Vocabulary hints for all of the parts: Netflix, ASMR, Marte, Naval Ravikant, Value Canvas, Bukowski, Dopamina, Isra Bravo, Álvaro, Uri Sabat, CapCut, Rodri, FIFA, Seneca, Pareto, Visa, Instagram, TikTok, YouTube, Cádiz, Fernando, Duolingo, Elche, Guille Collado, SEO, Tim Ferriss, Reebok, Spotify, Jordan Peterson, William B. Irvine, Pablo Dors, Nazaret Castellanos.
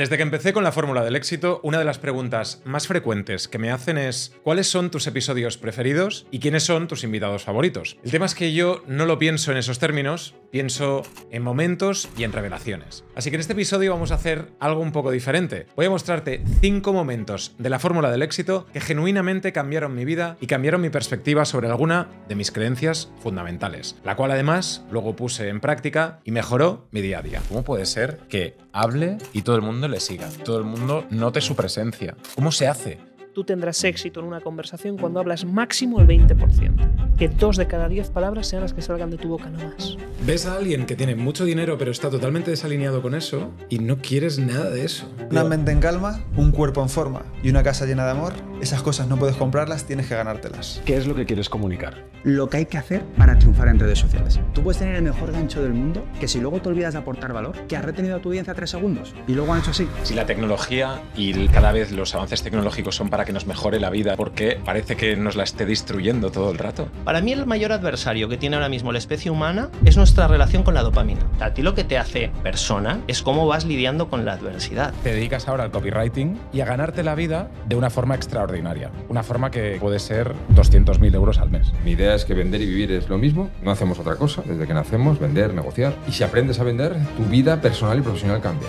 Desde que empecé con la fórmula del éxito, una de las preguntas más frecuentes que me hacen es ¿cuáles son tus episodios preferidos y quiénes son tus invitados favoritos? El tema es que yo no lo pienso en esos términos, pienso en momentos y en revelaciones. Así que en este episodio vamos a hacer algo un poco diferente. Voy a mostrarte 5 momentos de la fórmula del éxito que genuinamente cambiaron mi vida y cambiaron mi perspectiva sobre alguna de mis creencias fundamentales, la cual además luego puse en práctica y mejoró mi día a día. ¿Cómo puede ser que hable y todo el mundo le siga, todo el mundo note su presencia? ¿Cómo se hace? Tú tendrás éxito en una conversación cuando hablas máximo el 20%. Que 2 de cada 10 palabras sean las que salgan de tu boca, no más. Ves a alguien que tiene mucho dinero pero está totalmente desalineado con eso y no quieres nada de eso. Una mente en calma, un cuerpo en forma y una casa llena de amor, esas cosas no puedes comprarlas, tienes que ganártelas. ¿Qué es lo que quieres comunicar? Lo que hay que hacer para triunfar en redes sociales. Tú puedes tener el mejor gancho del mundo, que si luego te olvidas de aportar valor, que has retenido a tu audiencia 3 segundos y luego han hecho así. Si la tecnología y cada vez los avances tecnológicos son para que nos mejore la vida, porque parece que nos la esté destruyendo todo el rato. Para mí el mayor adversario que tiene ahora mismo la especie humana es nuestra relación con la dopamina. A ti lo que te hace persona es cómo vas lidiando con la adversidad. Te dedicas ahora al copywriting y a ganarte la vida de una forma extraordinaria. Una forma que puede ser 200.000 euros al mes. Mi idea es que vender y vivir es lo mismo. No hacemos otra cosa desde que nacemos, vender, negociar. Y si aprendes a vender, tu vida personal y profesional cambia.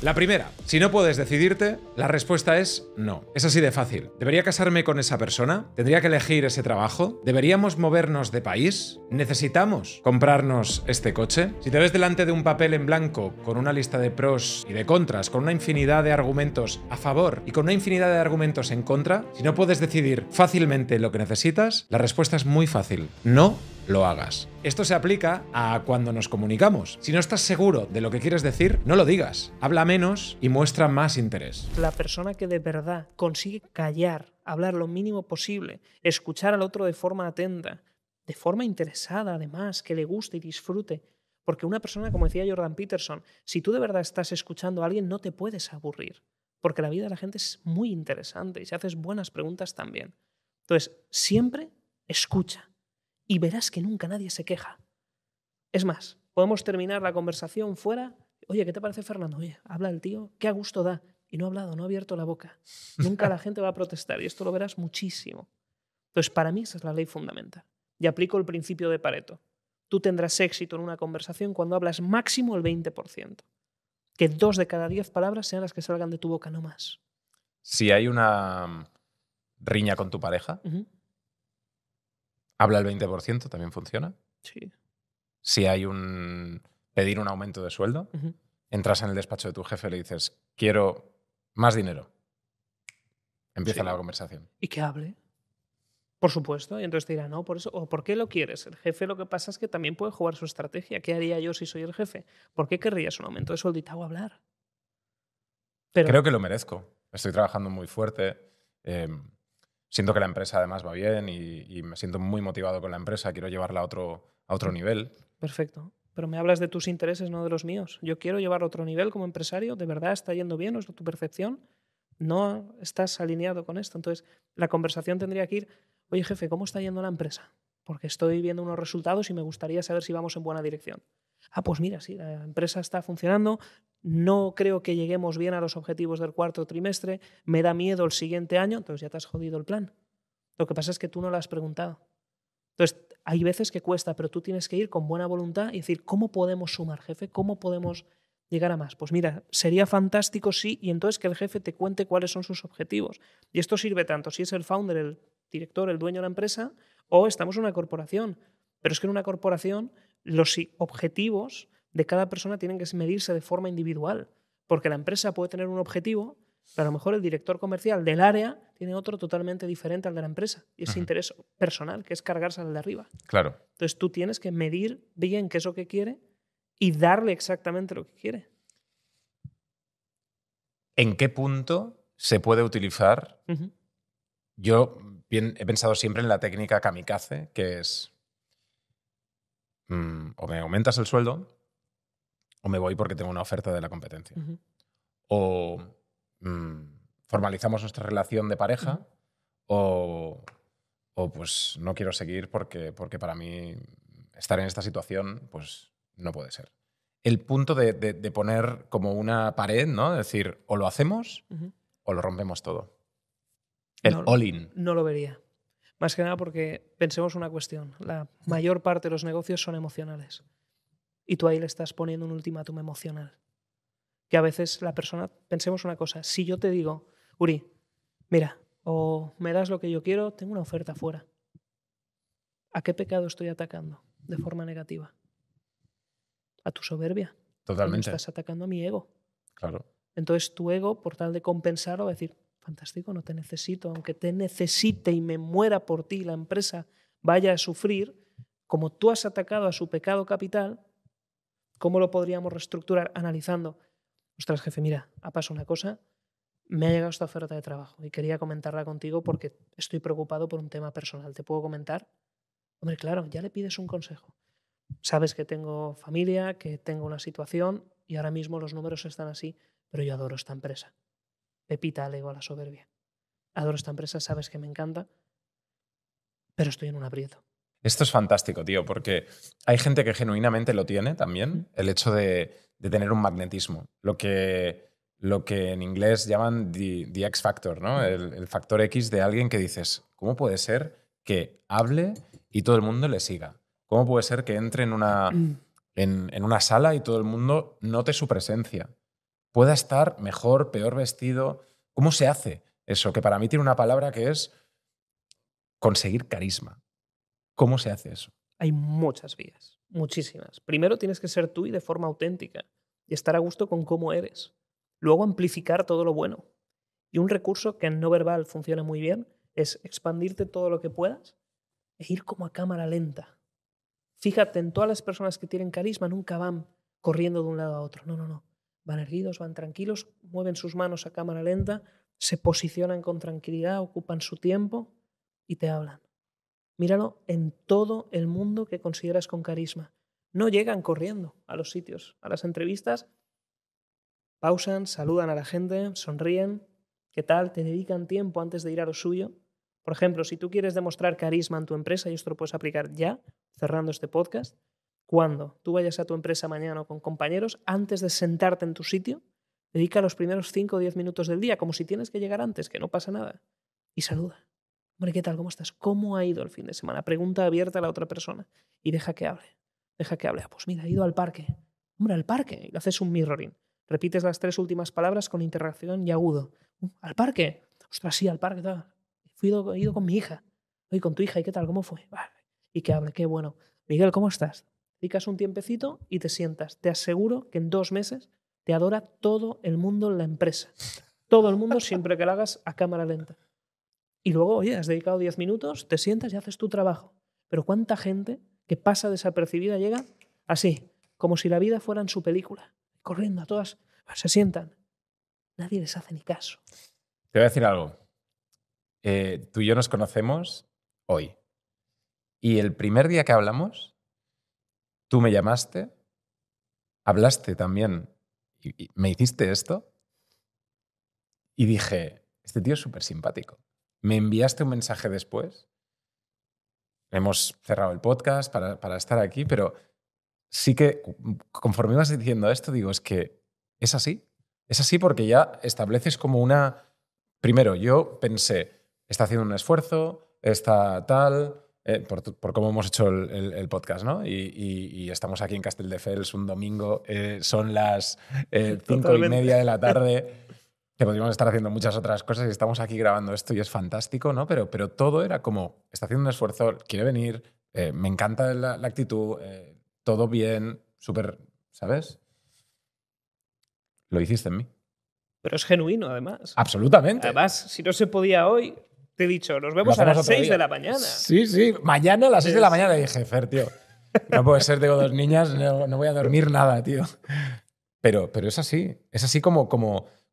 La primera, si no puedes decidirte, la respuesta es no. Es así de fácil. ¿Debería casarme con esa persona? ¿Tendría que elegir ese trabajo? ¿Deberíamos movernos de país? ¿Necesitamos comprarnos este coche? Si te ves delante de un papel en blanco con una lista de pros y de contras, con una infinidad de argumentos a favor y con una infinidad de argumentos en contra, si no puedes decidir fácilmente lo que necesitas, la respuesta es muy fácil. No lo hagas. Esto se aplica a cuando nos comunicamos. Si no estás seguro de lo que quieres decir, no lo digas. Habla menos y muestra más interés. La persona que de verdad consigue callar, hablar lo mínimo posible, escuchar al otro de forma atenta, de forma interesada además, que le guste y disfrute. Porque una persona, como decía Jordan Peterson, si tú de verdad estás escuchando a alguien, no te puedes aburrir. Porque la vida de la gente es muy interesante y si haces buenas preguntas también. Entonces, siempre escucha. Y verás que nunca nadie se queja. Es más, podemos terminar la conversación fuera. Oye, ¿qué te parece, Fernando? Oye, habla el tío, qué a gusto da. Y no ha hablado, no ha abierto la boca. Nunca la gente va a protestar y esto lo verás muchísimo. Entonces, para mí esa es la ley fundamental. Y aplico el principio de Pareto. Tú tendrás éxito en una conversación cuando hablas máximo el 20%. Que 2 de cada 10 palabras sean las que salgan de tu boca, no más. Si hay una riña con tu pareja... ¿Habla el 20%? ¿También funciona? Sí. Si hay un... pedir un aumento de sueldo, entras en el despacho de tu jefe y le dices, quiero más dinero. Empieza la conversación. Y que hable. Por supuesto. Y entonces te dirá, no, por eso... ¿O por qué lo quieres? El jefe lo que pasa es que también puede jugar su estrategia. ¿Qué haría yo si soy el jefe? ¿Por qué querrías un aumento de sueldo y te hago hablar? Pero... Creo que lo merezco. Estoy trabajando muy fuerte. Siento que la empresa además va bien y me siento muy motivado con la empresa. Quiero llevarla a otro nivel. Perfecto. Pero me hablas de tus intereses, no de los míos. Yo quiero llevar a otro nivel como empresario. ¿De verdad está yendo bien? ¿O es tu percepción? No estás alineado con esto. Entonces, la conversación tendría que ir, oye, jefe, ¿cómo está yendo la empresa? Porque estoy viendo unos resultados y me gustaría saber si vamos en buena dirección. Ah, pues mira, sí, la empresa está funcionando. No creo que lleguemos bien a los objetivos del 4º trimestre, me da miedo el siguiente año, entonces ya te has jodido el plan. Lo que pasa es que tú no lo has preguntado. Entonces, hay veces que cuesta, pero tú tienes que ir con buena voluntad y decir, ¿cómo podemos sumar, jefe? ¿Cómo podemos llegar a más? Pues mira, sería fantástico, sí, y entonces que el jefe te cuente cuáles son sus objetivos. Y esto sirve tanto si es el founder, el director, el dueño de la empresa, o estamos en una corporación. Pero es que en una corporación los objetivos de cada persona tienen que medirse de forma individual, porque la empresa puede tener un objetivo, pero a lo mejor el director comercial del área tiene otro totalmente diferente al de la empresa, y ese interés personal, que es cargarse al de arriba. Claro. Entonces tú tienes que medir bien qué es lo que quiere y darle exactamente lo que quiere. ¿En qué punto se puede utilizar? Yo he pensado siempre en la técnica kamikaze, que es o me aumentas el sueldo, o me voy porque tengo una oferta de la competencia. O formalizamos nuestra relación de pareja, o pues no quiero seguir porque para mí estar en esta situación pues no puede ser. el punto de poner como una pared, ¿no? Es decir, o lo hacemos o lo rompemos todo. El all-in. No lo vería. Más que nada porque pensemos una cuestión. La mayor parte de los negocios son emocionales. Y tú ahí le estás poniendo un ultimátum emocional. Que a veces la persona... Pensemos una cosa. Si yo te digo, Uri, mira, o me das lo que yo quiero, tengo una oferta fuera. ¿A qué pecado estoy atacando de forma negativa? A tu soberbia. Totalmente. Estás atacando a mi ego. Claro. Entonces tu ego, por tal de compensarlo, va a decir... Fantástico, no te necesito. Aunque te necesite y me muera por ti, la empresa vaya a sufrir, como tú has atacado a su pecado capital, ¿cómo lo podríamos reestructurar? Analizando, ostras, jefe, mira, ha pasado una cosa, me ha llegado esta oferta de trabajo y quería comentarla contigo porque estoy preocupado por un tema personal. ¿Te puedo comentar? Hombre, claro, ya le pides un consejo. Sabes que tengo familia, que tengo una situación y ahora mismo los números están así, pero yo adoro esta empresa. Pepita al ego, a la soberbia. Adoro esta empresa, sabes que me encanta, pero estoy en un aprieto. Esto es fantástico, tío, porque hay gente que genuinamente lo tiene también, el hecho de tener un magnetismo. Lo que en inglés llaman the X factor, ¿no? El factor X de alguien que dices, ¿cómo puede ser que hable y todo el mundo le siga? ¿Cómo puede ser que entre en una sala y todo el mundo note su presencia? Pueda estar mejor, peor vestido. ¿Cómo se hace eso? Que para mí tiene una palabra que es conseguir carisma. ¿Cómo se hace eso? Hay muchas vías, muchísimas. Primero tienes que ser tú y de forma auténtica y estar a gusto con cómo eres. Luego amplificar todo lo bueno. Y un recurso que en no verbal funciona muy bien es expandirte todo lo que puedas e ir como a cámara lenta. Fíjate, en todas las personas que tienen carisma nunca van corriendo de un lado a otro. No, no, no. Van erguidos, van tranquilos, mueven sus manos a cámara lenta, se posicionan con tranquilidad, ocupan su tiempo y te hablan. Míralo en todo el mundo que consideras con carisma. No llegan corriendo a los sitios, a las entrevistas, pausan, saludan a la gente, sonríen, ¿qué tal? Te dedican tiempo antes de ir a lo suyo. Por ejemplo, si tú quieres demostrar carisma en tu empresa, y esto lo puedes aplicar ya, cerrando este podcast, cuando tú vayas a tu empresa mañana o con compañeros, antes de sentarte en tu sitio, dedica los primeros 5 o 10 minutos del día, como si tienes que llegar antes, que no pasa nada, y saluda. Hombre, ¿qué tal? ¿Cómo estás? ¿Cómo ha ido el fin de semana? Pregunta abierta a la otra persona y deja que hable. Deja que hable. Ah, pues mira, he ido al parque. Hombre, al parque. Y le haces un mirroring. Repites las 3 últimas palabras con interacción y agudo. ¿Al parque? Ostras, sí, al parque. Tal. He ido con mi hija. Oye, con tu hija. ¿Y qué tal? ¿Cómo fue? Vale. Y que hable. Qué bueno. Miguel, ¿cómo estás? Dedicas un tiempecito y te sientas. Te aseguro que en 2 meses te adora todo el mundo en la empresa. Todo el mundo, siempre que lo hagas a cámara lenta. Y luego, oye, has dedicado 10 minutos, te sientas y haces tu trabajo. Pero ¿cuánta gente que pasa desapercibida llega así, como si la vida fuera en su película? Corriendo a todas, se sientan. Nadie les hace ni caso. Te voy a decir algo. Tú y yo nos conocemos hoy. Y el primer día que hablamos... Tú me llamaste, hablaste también y me hiciste esto y dije, este tío es súper simpático. Me enviaste un mensaje después. Hemos cerrado el podcast para estar aquí, pero sí que conforme ibas diciendo esto, digo, es que es así. Es así porque ya estableces como una... Primero, yo pensé, está haciendo un esfuerzo, está tal... Por cómo hemos hecho el podcast, ¿no? Y estamos aquí en Castelldefels un domingo, son las 5:30 de la tarde, que podríamos estar haciendo muchas otras cosas y estamos aquí grabando esto y es fantástico, ¿no? Pero todo era como, está haciendo un esfuerzo, quiere venir, me encanta la actitud, todo bien, súper, ¿sabes? Lo hiciste en mí. Pero es genuino, además. Absolutamente. Además, si no se podía hoy... Te he dicho, nos vemos a las 6 de la mañana. Sí, sí, mañana a las 6 de la mañana. Y dije, Fer, tío, no puede ser, tengo 2 niñas, no voy a dormir nada, tío. Pero es así como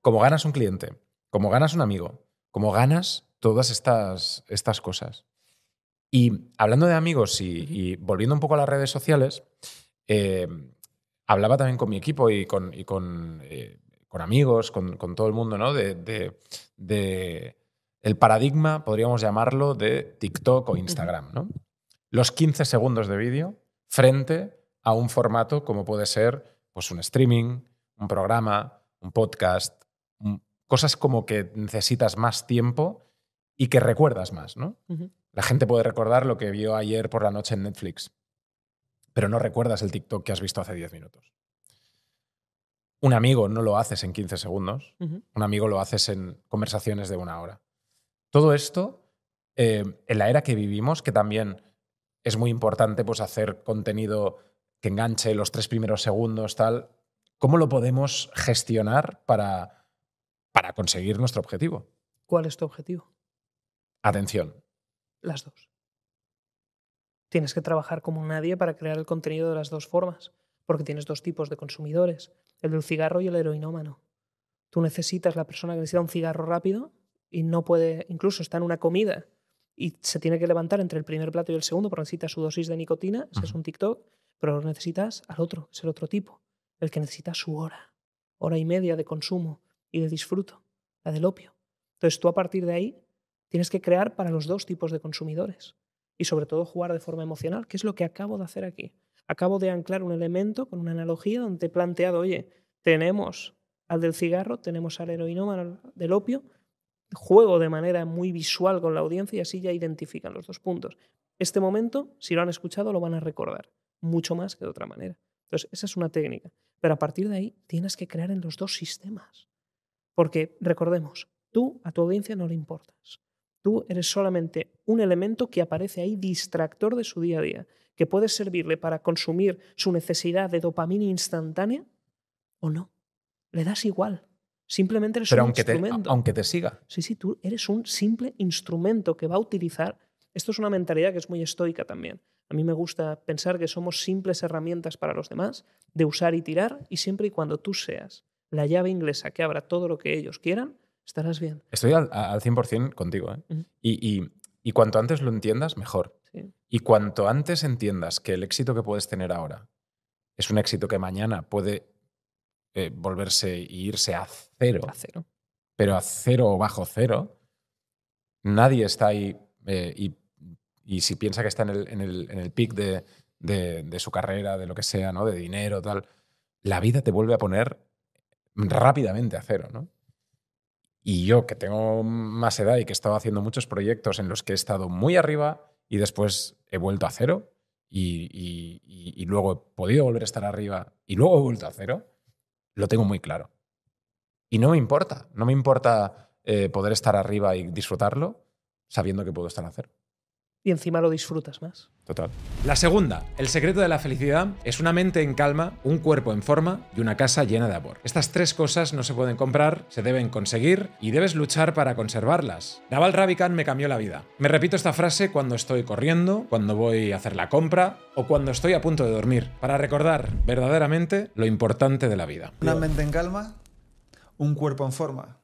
ganas un cliente, como ganas un amigo, como ganas todas estas cosas. Y hablando de amigos y volviendo un poco a las redes sociales, hablaba también con mi equipo y con amigos, con todo el mundo, ¿no? El paradigma, podríamos llamarlo, de TikTok o Instagram, ¿no? Los 15 segundos de vídeo frente a un formato como puede ser pues un streaming, un programa, un podcast, cosas como que necesitas más tiempo y que recuerdas más, ¿no? Uh-huh. La gente puede recordar lo que vio ayer por la noche en Netflix, pero no recuerdas el TikTok que has visto hace 10 minutos. Un amigo no lo haces en 15 segundos, uh-huh. Un amigo lo haces en conversaciones de una hora. Todo esto, en la era que vivimos, que también es muy importante pues, hacer contenido que enganche los 3 primeros segundos, tal, ¿cómo lo podemos gestionar para conseguir nuestro objetivo? ¿Cuál es tu objetivo? Atención. Las dos. Tienes que trabajar como nadie para crear el contenido de las dos formas, porque tienes dos tipos de consumidores, el del cigarro y el heroinómano. Tú necesitas la persona que necesita un cigarro rápido y no puede, incluso está en una comida y se tiene que levantar entre el primer plato y el segundo porque necesita su dosis de nicotina, ese es un TikTok, pero necesitas al otro, es el otro tipo, el que necesita su hora, hora y media de consumo y de disfruto, la del opio. Entonces tú a partir de ahí tienes que crear para los dos tipos de consumidores y sobre todo jugar de forma emocional, que es lo que acabo de hacer aquí. Acabo de anclar un elemento con una analogía donde te he planteado, oye, tenemos al del cigarro, tenemos al heroinómano, al del opio, juego de manera muy visual con la audiencia y así ya identifican los dos puntos. Este momento, si lo han escuchado, lo van a recordar mucho más que de otra manera. Entonces, esa es una técnica. Pero a partir de ahí tienes que crear en los dos sistemas. Porque, recordemos, tú a tu audiencia no le importas. Tú eres solamente un elemento que aparece ahí distractor de su día a día, que puede servirle para consumir su necesidad de dopamina instantánea o no. Le das igual. Simplemente eres un instrumento. Pero aunque te siga. Sí, sí, tú eres un simple instrumento que va a utilizar. Esto es una mentalidad que es muy estoica también. A mí me gusta pensar que somos simples herramientas para los demás, de usar y tirar, y siempre y cuando tú seas la llave inglesa que abra todo lo que ellos quieran, estarás bien. Estoy al 100% contigo, ¿eh? Uh-huh. Y cuanto antes lo entiendas, mejor. Sí. Y cuanto antes entiendas que el éxito que puedes tener ahora es un éxito que mañana puede volverse e irse a cero. A cero. Pero a cero o bajo cero, nadie está ahí. Y si piensa que está en el peak de su carrera, de lo que sea, ¿no? De dinero, tal, la vida te vuelve a poner rápidamente a cero, ¿no? Y yo, que tengo más edad y que he estado haciendo muchos proyectos en los que he estado muy arriba y después he vuelto a cero y luego he podido volver a estar arriba y luego he vuelto a cero, lo tengo muy claro. Y no me importa. No me importa poder estar arriba y disfrutarlo sabiendo que puedo estar a cero. Y encima lo disfrutas más. Total. La segunda, el secreto de la felicidad es una mente en calma, un cuerpo en forma y una casa llena de amor. Estas 3 cosas no se pueden comprar, se deben conseguir y debes luchar para conservarlas. Naval Ravikant me cambió la vida. Me repito esta frase cuando estoy corriendo, cuando voy a hacer la compra o cuando estoy a punto de dormir, para recordar verdaderamente lo importante de la vida. Una mente en calma, un cuerpo en forma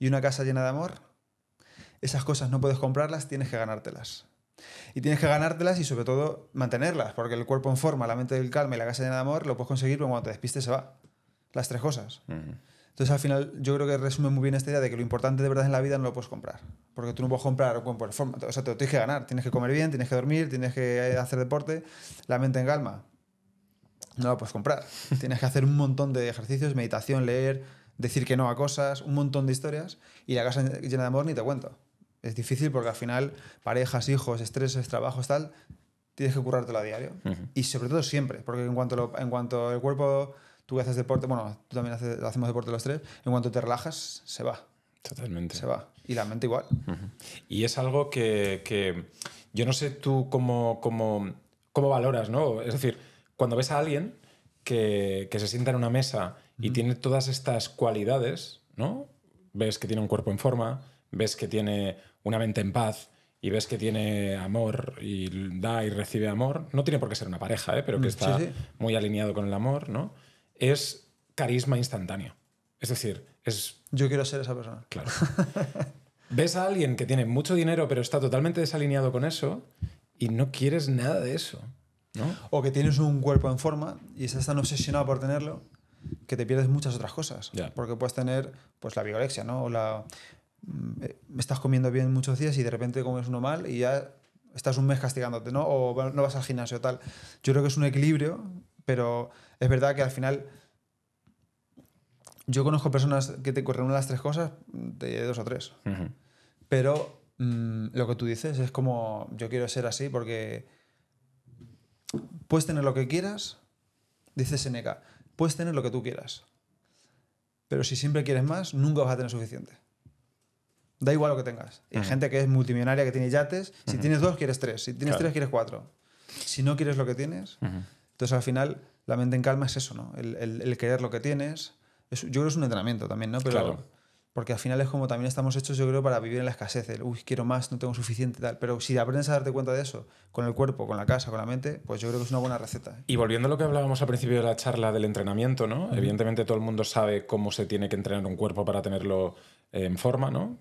y una casa llena de amor. Esas cosas no puedes comprarlas, tienes que ganártelas. Y tienes que ganártelas y sobre todo mantenerlas, porque el cuerpo en forma, la mente del calma y la casa llena de amor lo puedes conseguir, pero cuando te despistes se va. Las 3 cosas. Uh-huh. Entonces al final yo creo que resume muy bien esta idea de que lo importante de verdad en la vida no lo puedes comprar, porque tú no puedes comprar un cuerpo en forma, o sea, te lo tienes que ganar, tienes que comer bien, tienes que dormir, tienes que hacer deporte. La mente en calma no la puedes comprar. Tienes que hacer un montón de ejercicios, meditación, leer, decir que no a cosas, un montón de historias, y la casa llena de amor ni te cuento. Es difícil porque al final, parejas, hijos, estreses, trabajos, tal, tienes que currártelo a diario. Uh-huh. Y sobre todo siempre, porque en cuanto el cuerpo, tú haces deporte, bueno, tú también hacemos deporte los tres, en cuanto te relajas, se va. Totalmente. Se va. Y la mente igual. Uh-huh. Y es algo que yo no sé tú cómo valoras, ¿no? Es decir, cuando ves a alguien que se sienta en una mesa y uh-huh. tiene todas estas cualidades, ¿no? Ves que tiene un cuerpo en forma, ves que tiene una mente en paz y ves que tiene amor y da y recibe amor. No tiene por qué ser una pareja, ¿eh? Pero que está sí, sí. muy alineado con el amor, ¿no? Es carisma instantáneo. Es decir, es... Yo quiero ser esa persona. Claro. Ves a alguien que tiene mucho dinero pero está totalmente desalineado con eso y no quieres nada de eso, ¿no? O que tienes un cuerpo en forma y estás tan obsesionado por tenerlo que te pierdes muchas otras cosas. Yeah. Porque puedes tener pues, la vigorexia, ¿no? O la... estás comiendo bien muchos días y de repente comes uno mal y ya estás un mes castigándote, ¿no? O no vas al gimnasio, tal. Yo creo que es un equilibrio, pero es verdad que al final Yo conozco personas que te corren una de las tres cosas, de dos o tres. Uh-huh. Pero lo que tú dices es como, yo quiero ser así porque puedes tener lo que quieras, dice Seneca, puedes tener lo que tú quieras. Pero si siempre quieres más, nunca vas a tener suficiente. Da igual lo que tengas. Y hay gente que es multimillonaria, que tiene yates. Si tienes dos, quieres tres. Si tienes tres, quieres cuatro. Si no quieres lo que tienes... Entonces, al final, la mente en calma es eso, ¿no? El querer lo que tienes. Yo creo que es un entrenamiento también, ¿no? Pero, porque al final es como también estamos hechos, yo creo, para vivir en la escasez. El, uy, quiero más, no tengo suficiente, tal. Pero si aprendes a darte cuenta de eso, con el cuerpo, con la casa, con la mente, pues yo creo que es una buena receta. Y volviendo a lo que hablábamos al principio de la charla del entrenamiento, ¿no? Evidentemente todo el mundo sabe cómo se tiene que entrenar un cuerpo para tenerlo en forma, ¿no?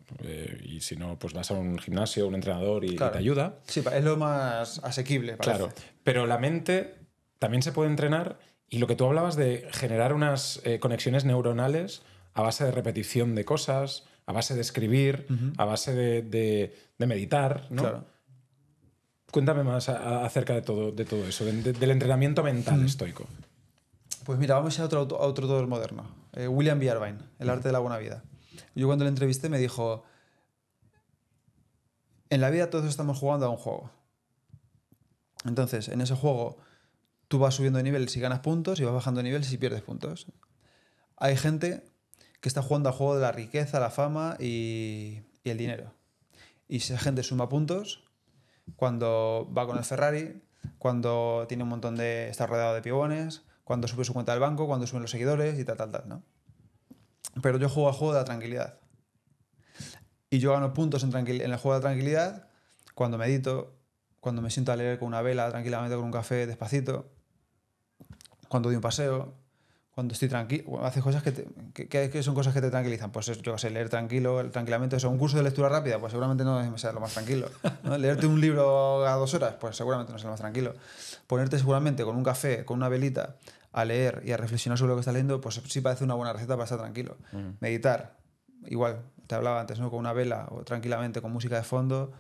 Y si no, pues vas a un gimnasio, un entrenador y te ayuda. Sí, es lo más asequible, parece. Claro, pero la mente también se puede entrenar y lo que tú hablabas de generar unas conexiones neuronales a base de repetición de cosas, a base de escribir, a base de meditar, ¿no? Claro. Cuéntame más acerca de todo eso, del entrenamiento mental estoico. Pues mira, vamos a otro autor moderno, William B. Irvine, El arte de la buena vida. Yo cuando le entrevisté me dijo, en la vida todos estamos jugando a un juego. Entonces, en ese juego tú vas subiendo de nivel si ganas puntos y vas bajando de nivel si pierdes puntos. Hay gente que está jugando al juego de la riqueza, la fama y el dinero. Y esa gente suma puntos cuando va con el Ferrari, cuando tiene un montón de... está rodeado de pibones, cuando sube su cuenta del banco, cuando suben los seguidores y tal, ¿no? Pero yo juego al juego de la tranquilidad. Y yo gano puntos en el juego de la tranquilidad cuando medito, cuando me siento a leer con una vela tranquilamente, con un café despacito, cuando doy un paseo, cuando estoy tranquilo, haces cosas que son cosas que te tranquilizan. Pues yo qué sé, leer tranquilamente. Eso, un curso de lectura rápida, pues seguramente no sea lo más tranquilo, ¿no? Leerte un libro a 2 horas, pues seguramente no sea lo más tranquilo. Ponerte seguramente con un café, con una velita, a leer y a reflexionar sobre lo que estás leyendo, pues sí parece una buena receta para estar tranquilo. Meditar, igual, te hablaba antes, ¿no? Con una vela o tranquilamente, con música de fondo,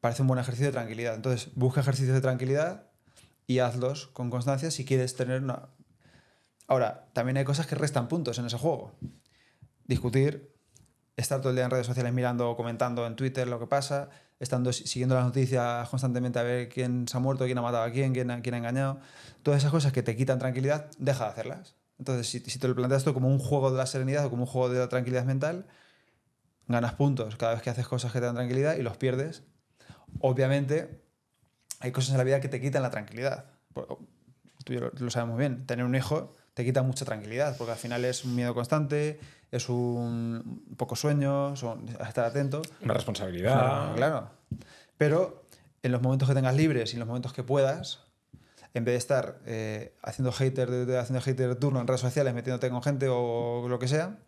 parece un buen ejercicio de tranquilidad. Entonces, busca ejercicios de tranquilidad y hazlos con constancia si quieres tener una... Ahora, también hay cosas que restan puntos en ese juego. Discutir, estar todo el día en redes sociales mirando, comentando en Twitter lo que pasa, siguiendo las noticias constantemente a ver quién se ha muerto, quién ha matado a quién ha engañado. Todas esas cosas que te quitan tranquilidad, deja de hacerlas. Entonces, si te lo planteas tú como un juego de la serenidad o como un juego de la tranquilidad mental, ganas puntos cada vez que haces cosas que te dan tranquilidad y los pierdes. Obviamente, hay cosas en la vida que te quitan la tranquilidad. Tú ya lo sabes muy bien. Tener un hijo te quita mucha tranquilidad, porque al final es un miedo constante, es un poco sueño, estar atento. Una responsabilidad. Claro. Pero en los momentos que tengas libres y en los momentos que puedas, en vez de estar haciendo hater de turno en redes sociales, metiéndote con gente o lo que sea,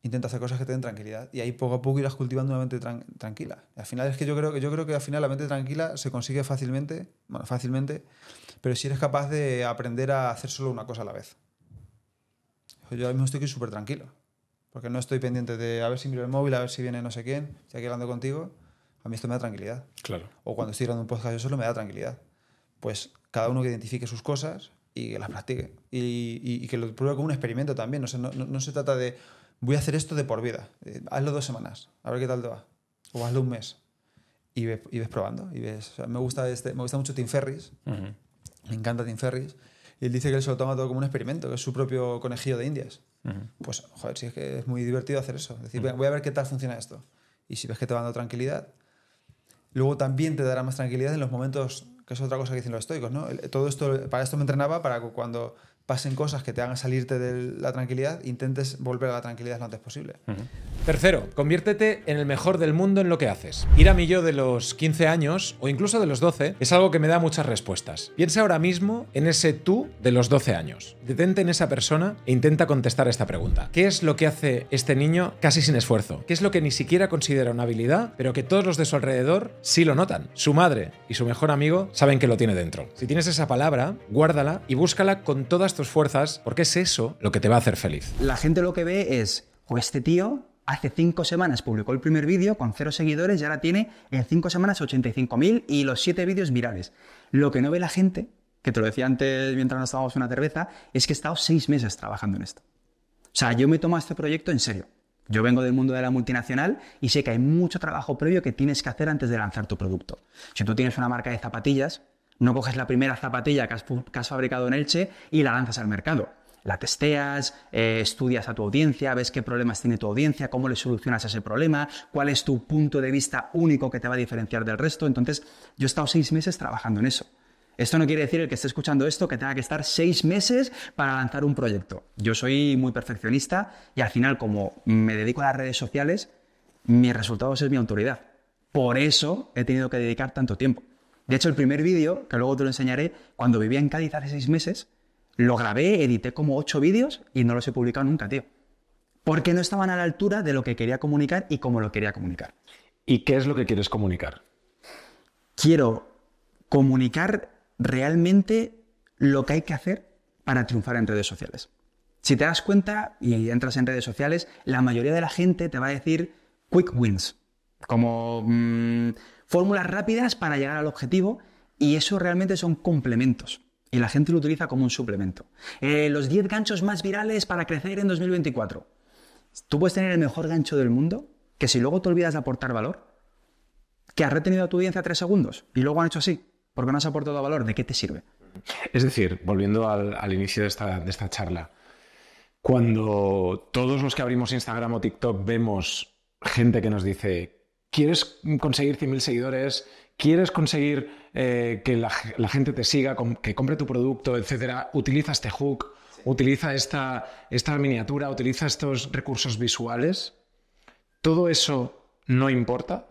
intenta hacer cosas que te den tranquilidad. Y ahí poco a poco irás cultivando una mente tranquila. Al final es que yo creo que al final la mente tranquila se consigue fácilmente, pero si eres capaz de aprender a hacer solo una cosa a la vez. Yo ahora mismo estoy aquí súper tranquilo, porque no estoy pendiente de a ver si miro el móvil, a ver si viene no sé quién, si aquí hablando contigo. A mí esto me da tranquilidad. Claro. O cuando estoy grabando un podcast yo solo, me da tranquilidad. Pues cada uno que identifique sus cosas y que las practique. Y que lo pruebe como un experimento también. O sea, no se trata de voy a hacer esto de por vida. Hazlo 2 semanas, a ver qué tal te va. O hazlo un mes. Y ves probando. Y ves, o sea, me gusta mucho Tim Ferriss. Uh-huh. Me encanta Tim Ferriss. Y él dice que él se lo toma todo como un experimento, que es su propio conejillo de indias. Uh-huh. Pues, joder, sí, es que es muy divertido hacer eso. Es decir, voy a ver qué tal funciona esto. Y si ves que te va dando tranquilidad, luego también te dará más tranquilidad en los momentos, que es otra cosa que dicen los estoicos, ¿no? Todo esto, para esto me entrenaba, para cuando pasen cosas que te hagan salirte de la tranquilidad, intentes volver a la tranquilidad lo antes posible. Uh-huh. Tercero, conviértete en el mejor del mundo en lo que haces. Ir a mi yo de los 15 años, o incluso de los 12, es algo que me da muchas respuestas. Piensa ahora mismo en ese tú de los 12 años. Detente en esa persona e intenta contestar esta pregunta. ¿Qué es lo que hace este niño casi sin esfuerzo? ¿Qué es lo que ni siquiera considera una habilidad, pero que todos los de su alrededor sí lo notan? Su madre y su mejor amigo saben que lo tiene dentro. Si tienes esa palabra, guárdala y búscala con todas tus fuerzas, porque es eso lo que te va a hacer feliz. La gente lo que ve es, o este tío hace 5 semanas publicó el primer vídeo con 0 seguidores y ahora tiene en 5 semanas 85.000 y los 7 vídeos virales. Lo que no ve la gente, que te lo decía antes mientras nos tomábamos una cerveza, es que he estado 6 meses trabajando en esto. sea, yo me tomo este proyecto en serio. Yo vengo del mundo de la multinacional y sé que hay mucho trabajo previo que tienes que hacer antes de lanzar tu producto. Si tú tienes una marca de zapatillas, no coges la primera zapatilla que has fabricado en Elche y la lanzas al mercado. La testeas, estudias a tu audiencia, ves qué problemas tiene tu audiencia, cómo le solucionas ese problema, cuál es tu punto de vista único que te va a diferenciar del resto. Entonces, yo he estado 6 meses trabajando en eso. Esto no quiere decir el que esté escuchando esto que tenga que estar 6 meses para lanzar un proyecto. Yo soy muy perfeccionista y al final, como me dedico a las redes sociales, mis resultados es mi autoridad. Por eso he tenido que dedicar tanto tiempo. De hecho, el primer vídeo, que luego te lo enseñaré, cuando vivía en Cádiz hace 6 meses, lo grabé, edité como 8 vídeos y no los he publicado nunca, tío. Porque no estaban a la altura de lo que quería comunicar y cómo lo quería comunicar. ¿Y qué es lo que quieres comunicar? Quiero comunicar realmente lo que hay que hacer para triunfar en redes sociales. Si te das cuenta y entras en redes sociales, la mayoría de la gente te va a decir quick wins, como fórmulas rápidas para llegar al objetivo, y eso realmente son complementos. Y la gente lo utiliza como un suplemento. Los 10 ganchos más virales para crecer en 2024. Tú puedes tener el mejor gancho del mundo, que si luego te olvidas de aportar valor, que has retenido a tu audiencia 3 segundos y luego han hecho así, porque no has aportado valor, ¿de qué te sirve? Es decir, volviendo al inicio de esta charla, cuando todos los que abrimos Instagram o TikTok vemos gente que nos dice ¿quieres conseguir 100.000 seguidores? ¿Quieres conseguir que la gente te siga, que compre tu producto, etcétera? Utiliza este hook, sí. Utiliza esta miniatura, utiliza estos recursos visuales. ¿Todo eso no importa?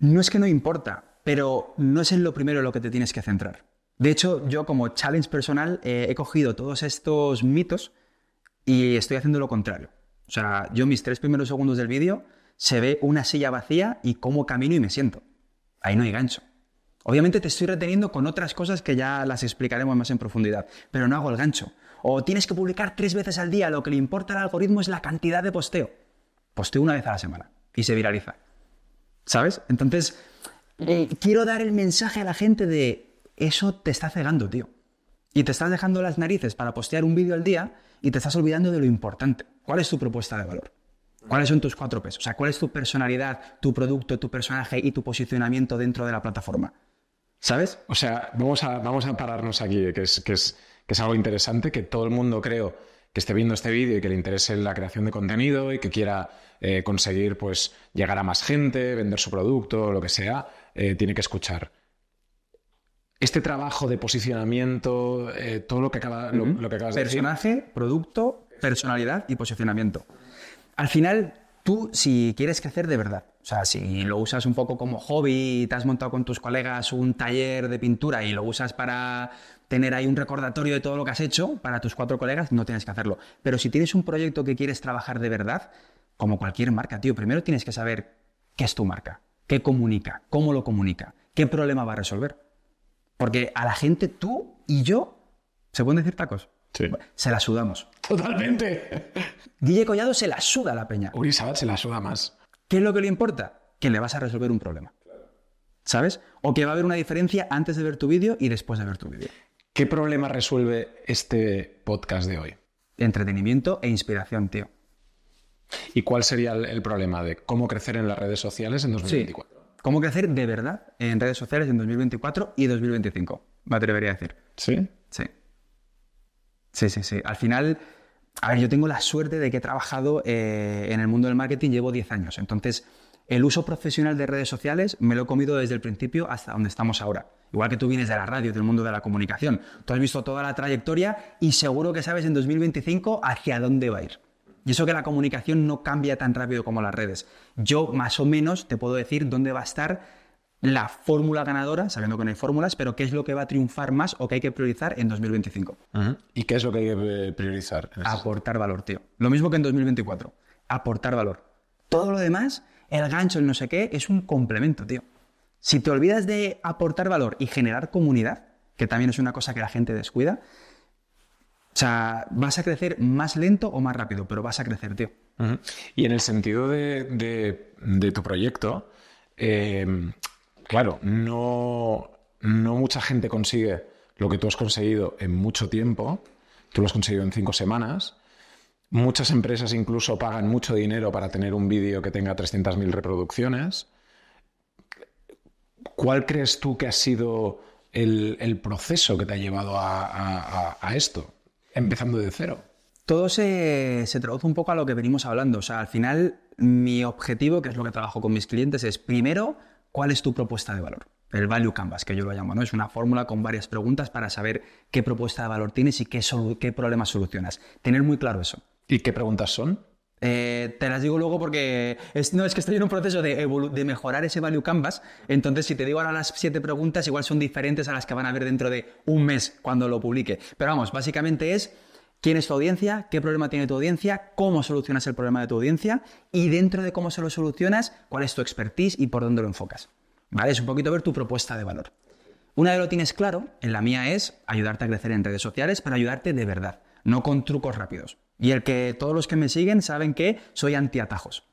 No es que no importa, pero no es en lo primero en lo que te tienes que centrar. De hecho, yo como challenge personal he cogido todos estos mitos y estoy haciendo lo contrario. O sea, yo mis 3 primeros segundos del vídeo se ve una silla vacía y cómo camino y me siento. Ahí no hay gancho. Obviamente te estoy reteniendo con otras cosas que ya las explicaremos más en profundidad, pero no hago el gancho. O tienes que publicar 3 veces al día, lo que le importa al algoritmo es la cantidad de posteo. Posteo 1 vez a la semana y se viraliza. ¿Sabes? Entonces, quiero dar el mensaje a la gente de eso te está cegando, tío. Y te estás dejando las narices para postear 1 vídeo al día y te estás olvidando de lo importante. ¿Cuál es tu propuesta de valor? ¿Cuáles son tus 4 P's? O sea, ¿cuál es tu personalidad, tu producto, tu personaje y tu posicionamiento dentro de la plataforma? ¿Sabes? O sea, vamos a pararnos aquí, que es algo interesante, que todo el mundo creo que esté viendo este vídeo y que le interese la creación de contenido y que quiera conseguir pues llegar a más gente, vender su producto, lo que sea, tiene que escuchar. Este trabajo de posicionamiento, todo lo que, lo que acabas de decir. Personaje, producto, personalidad y posicionamiento. Al final, tú, si quieres crecer de verdad, o sea, si lo usas un poco como hobby, te has montado con tus colegas un taller de pintura y lo usas para tener ahí un recordatorio de todo lo que has hecho para tus 4 colegas, no tienes que hacerlo. Pero si tienes un proyecto que quieres trabajar de verdad, como cualquier marca, tío, primero tienes que saber qué es tu marca, qué comunica, cómo lo comunica, qué problema va a resolver. Porque a la gente, tú y yo, ¿se pueden decir tacos? Sí. Se la sudamos. Totalmente. Guille Collado se la suda a la peña. Uri Sabat se la suda más. ¿Qué es lo que le importa? Que le vas a resolver un problema. Claro. ¿Sabes? O que va a haber una diferencia antes de ver tu vídeo y después de ver tu vídeo. ¿Qué problema resuelve este podcast de hoy? Entretenimiento e inspiración, tío. ¿Y cuál sería el problema de cómo crecer en las redes sociales en 2024? Sí. ¿Cómo crecer de verdad en redes sociales en 2024 y 2025? Me atrevería a decir. ¿Sí? Sí. Sí, sí, sí. Al final, a ver, yo tengo la suerte de que he trabajado en el mundo del marketing, llevo 10 años. Entonces, el uso profesional de redes sociales me lo he comido desde el principio hasta donde estamos ahora. Igual que tú vienes de la radio, del mundo de la comunicación. Tú has visto toda la trayectoria y seguro que sabes en 2025 hacia dónde va a ir. Y eso que la comunicación no cambia tan rápido como las redes. Yo, más o menos, te puedo decir dónde va a estar la fórmula ganadora, sabiendo que no hay fórmulas, pero qué es lo que va a triunfar más o que hay que priorizar en 2025. ¿Y qué es lo que hay que priorizar? Aportar valor, tío. Lo mismo que en 2024. Aportar valor. Todo lo demás, el gancho, el no sé qué, es un complemento, tío. Si te olvidas de aportar valor y generar comunidad, que también es una cosa que la gente descuida, o sea, vas a crecer más lento o más rápido, pero vas a crecer, tío. Y en el sentido de tu proyecto, claro, no mucha gente consigue lo que tú has conseguido en mucho tiempo. Tú lo has conseguido en 5 semanas, Muchas empresas incluso pagan mucho dinero para tener un vídeo que tenga 300.000 reproducciones. ¿Cuál crees tú que ha sido el proceso que te ha llevado a esto, empezando de cero? Todo se traduce un poco a lo que venimos hablando. O sea, al final, mi objetivo, que es lo que trabajo con mis clientes, es primero, ¿cuál es tu propuesta de valor? El Value Canvas, que yo lo llamo, ¿no? Es una fórmula con varias preguntas para saber qué propuesta de valor tienes y qué problemas solucionas. Tener muy claro eso. ¿Y qué preguntas son? Te las digo luego porque es que estoy en un proceso de mejorar ese Value Canvas. Entonces, si te digo ahora las 7 preguntas, igual son diferentes a las que van a ver dentro de un mes cuando lo publique. Pero vamos, básicamente es: ¿quién es tu audiencia? ¿Qué problema tiene tu audiencia? ¿Cómo solucionas el problema de tu audiencia? Y dentro de cómo se lo solucionas, ¿cuál es tu expertise y por dónde lo enfocas? ¿Vale? Es un poquito ver tu propuesta de valor. Una vez lo tienes claro, en la mía es ayudarte a crecer en redes sociales, pero ayudarte de verdad, no con trucos rápidos. Y todos los que me siguen saben que soy antiatajos.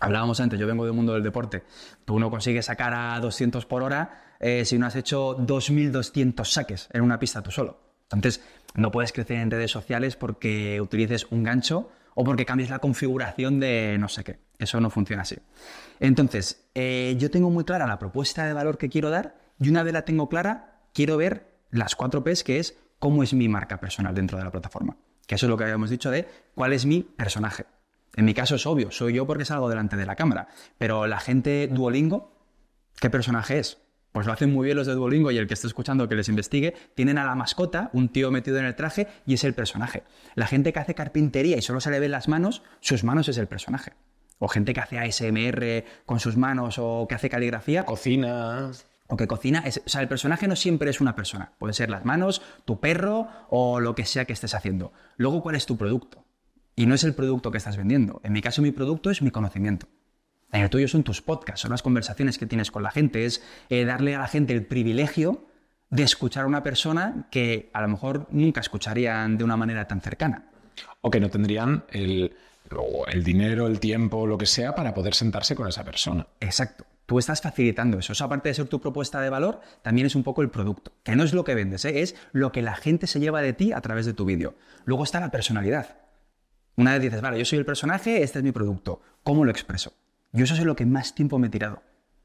Hablábamos antes, yo vengo del mundo del deporte. Tú no consigues sacar a 200 por hora si no has hecho 2.200 saques en una pista tú solo. Entonces, no puedes crecer en redes sociales porque utilices un gancho o porque cambies la configuración de no sé qué. Eso no funciona así. Entonces, yo tengo muy clara la propuesta de valor que quiero dar, y una vez la tengo clara, quiero ver las 4 P's, que es cómo es mi marca personal dentro de la plataforma. Que eso es lo que habíamos dicho de cuál es mi personaje. En mi caso es obvio, soy yo porque salgo delante de la cámara. Pero la gente Duolingo, ¿qué personaje es? Pues lo hacen muy bien los de Duolingo, y el que esté escuchando que les investigue, tienen a la mascota, un tío metido en el traje, y es el personaje. La gente que hace carpintería y solo se le ven las manos, sus manos es el personaje. O gente que hace ASMR con sus manos, o que hace caligrafía. Cocina. O que cocina. O sea, el personaje no siempre es una persona. Pueden ser las manos, tu perro o lo que sea que estés haciendo. Luego, ¿cuál es tu producto? Y no es el producto que estás vendiendo. En mi caso, mi producto es mi conocimiento. En el tuyo son tus podcasts, son las conversaciones que tienes con la gente, es darle a la gente el privilegio de escuchar a una persona que a lo mejor nunca escucharían de una manera tan cercana. O que no tendrían el dinero, el tiempo, lo que sea, para poder sentarse con esa persona. Exacto. Tú estás facilitando eso. Eso, aparte de ser tu propuesta de valor, también es un poco el producto. Que no es lo que vendes, es lo que la gente se lleva de ti a través de tu vídeo. Luego está la personalidad. Una vez dices, vale, yo soy el personaje, este es mi producto. ¿Cómo lo expreso? Yo eso es lo que más tiempo me he tirado. O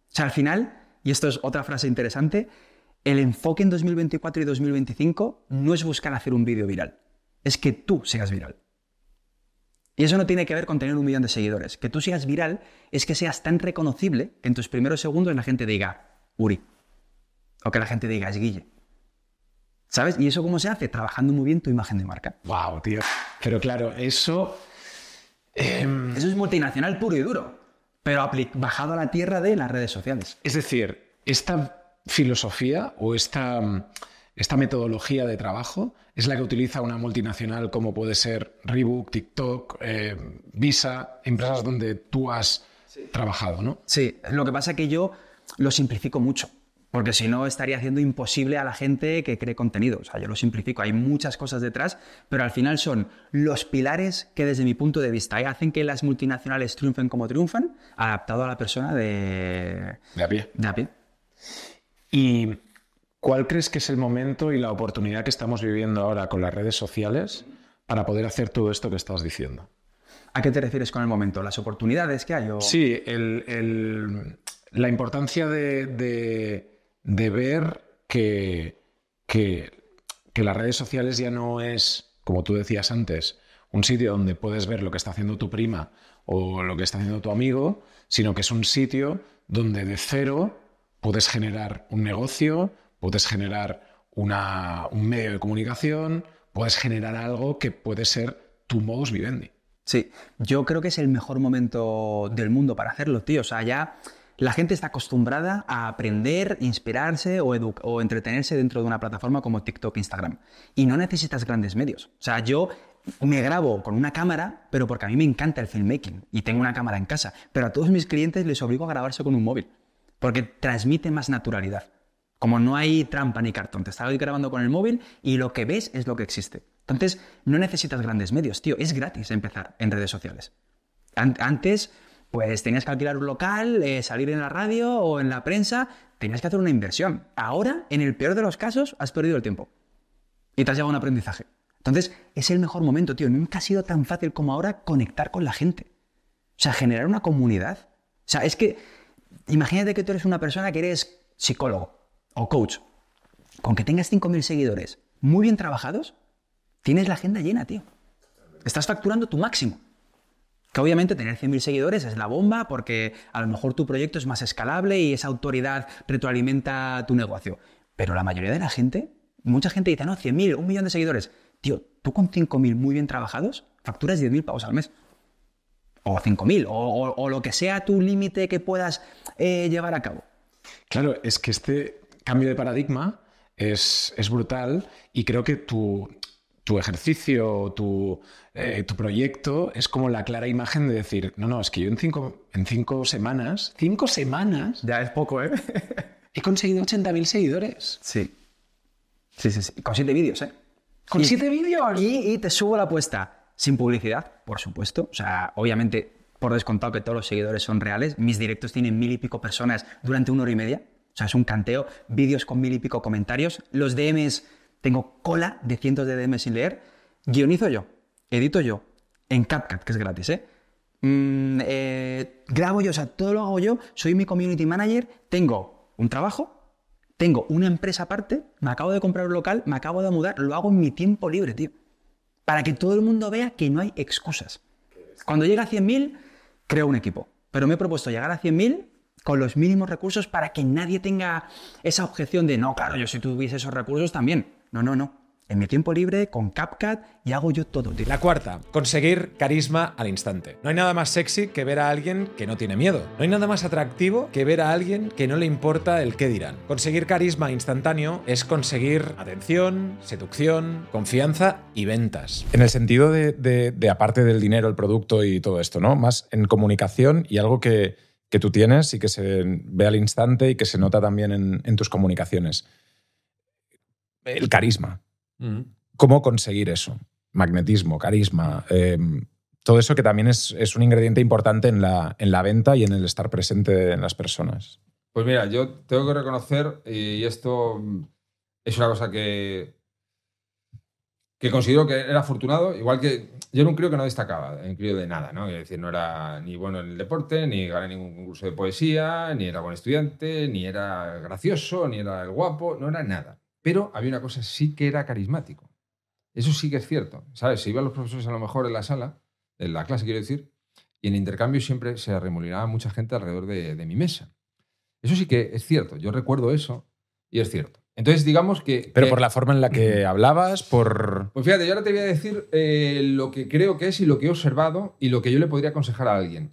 sea, al final, y esto es otra frase interesante, el enfoque en 2024 y 2025 no es buscar hacer un vídeo viral. Es que tú seas viral. Y eso no tiene que ver con tener 1 millón de seguidores. Que tú seas viral es que seas tan reconocible que en tus primeros segundos la gente diga, Uri. O que la gente diga, es Guille. ¿Sabes? ¿Y eso cómo se hace? Trabajando muy bien tu imagen de marca. ¡Wow, tío! Pero claro, eso... Eso es multinacional puro y duro. Pero bajado a la tierra de las redes sociales. Es decir, esta filosofía o esta metodología de trabajo es la que utiliza una multinacional como puede ser Reebok, TikTok, Visa, empresas donde tú has trabajado, ¿no? Sí, lo que pasa es que yo lo simplifico mucho, porque si no estaría haciendo imposible a la gente que cree contenido. O sea, yo lo simplifico, hay muchas cosas detrás, pero al final son los pilares que desde mi punto de vista hacen que las multinacionales triunfen como triunfan, adaptado a la persona de a pie. De a pie. Y... ¿cuál crees que es el momento y la oportunidad que estamos viviendo ahora con las redes sociales para poder hacer todo esto que estás diciendo? ¿A qué te refieres con el momento? ¿Las oportunidades que hay? Sí, la importancia de ver que las redes sociales ya no es, como tú decías antes, un sitio donde puedes ver lo que está haciendo tu prima o lo que está haciendo tu amigo, sino que es un sitio donde de cero puedes generar un negocio, puedes generar un medio de comunicación, puedes generar algo que puede ser tu modus vivendi. Sí, yo creo que es el mejor momento del mundo para hacerlo, tío. O sea, ya la gente está acostumbrada a aprender, inspirarse o entretenerse dentro de una plataforma como TikTok, Instagram. Y no necesitas grandes medios. O sea, yo me grabo con una cámara, pero porque a mí me encanta el filmmaking y tengo una cámara en casa. Pero a todos mis clientes les obligo a grabarse con un móvil porque transmite más naturalidad. Como no hay trampa ni cartón, te estás grabando con el móvil y lo que ves es lo que existe. Entonces, no necesitas grandes medios, tío. Es gratis empezar en redes sociales. Antes, pues tenías que alquilar un local, salir en la radio o en la prensa, tenías que hacer una inversión. Ahora, en el peor de los casos, has perdido el tiempo y te has llevado un aprendizaje. Entonces, es el mejor momento, tío. Nunca ha sido tan fácil como ahora conectar con la gente. O sea, generar una comunidad. O sea, es que imagínate que tú eres una persona que eres psicólogo o coach. Con que tengas 5.000 seguidores muy bien trabajados, tienes la agenda llena, tío. Estás facturando tu máximo. Que obviamente tener 100.000 seguidores es la bomba porque a lo mejor tu proyecto es más escalable y esa autoridad retroalimenta tu negocio. Pero la mayoría de la gente, mucha gente dice, no, 100.000, 1 millón de seguidores. Tío, tú con 5.000 muy bien trabajados facturas 10.000 pavos al mes. O 5.000, o lo que sea tu límite que puedas llevar a cabo. Claro, es que este cambio de paradigma es brutal y creo que tu ejercicio, tu proyecto es como la clara imagen de decir, no, es que yo en cinco semanas... Ya es poco, ¿eh? He conseguido 80.000 seguidores. Sí. Con 7 vídeos, ¿eh? ¿Con 7 vídeos? Y te subo la apuesta. Sin publicidad, por supuesto. O sea, obviamente, por descontado que todos los seguidores son reales. Mis directos tienen 1000 y pico personas durante 1 hora y media. O sea, es un canteo. Vídeos con 1000 y pico comentarios. Los DMs... Tengo cola de cientos de DM sin leer. Guionizo yo, edito yo, en CapCut, que es gratis, ¿eh? Grabo yo, o sea, todo lo hago yo. Soy mi community manager. Tengo un trabajo, tengo una empresa aparte, me acabo de comprar un local, me acabo de mudar. Lo hago en mi tiempo libre, tío. Para que todo el mundo vea que no hay excusas. Cuando llegue a 100.000, creo un equipo. Pero me he propuesto llegar a 100.000 con los mínimos recursos para que nadie tenga esa objeción de, no, claro, yo si tuviese esos recursos también. No. En mi tiempo libre, con CapCut, y hago yo todo, tío. La cuarta, conseguir carisma al instante. No hay nada más sexy que ver a alguien que no tiene miedo. No hay nada más atractivo que ver a alguien que no le importa el qué dirán. Conseguir carisma instantáneo es conseguir atención, seducción, confianza y ventas. En el sentido de aparte del dinero, el producto y todo esto, ¿no? Más en comunicación y algo que tú tienes y que se ve al instante y que se nota también en tus comunicaciones. El carisma. ¿Cómo conseguir eso? Magnetismo, carisma, todo eso que también es un ingrediente importante en la venta y en el estar presente en las personas. Pues mira, yo tengo que reconocer, y esto es una cosa que considero que era afortunado, igual que yo era un crío que no destacaba, un crío de nada, ¿no? Es decir, no era ni bueno en el deporte, ni gané ningún concurso de poesía, ni era buen estudiante, ni era gracioso, ni era el guapo, no era nada. Pero había una cosa, sí que era carismático. Eso sí que es cierto, ¿sabes? Se iban los profesores a lo mejor en la sala, en la clase quiero decir, y en el intercambio siempre se arremolinaba mucha gente alrededor de mi mesa. Eso sí que es cierto, yo recuerdo eso y es cierto. Entonces digamos que... Pero por la forma en la que hablabas, por... Pues fíjate, yo ahora te voy a decir lo que creo que es y lo que he observado y lo que yo le podría aconsejar a alguien.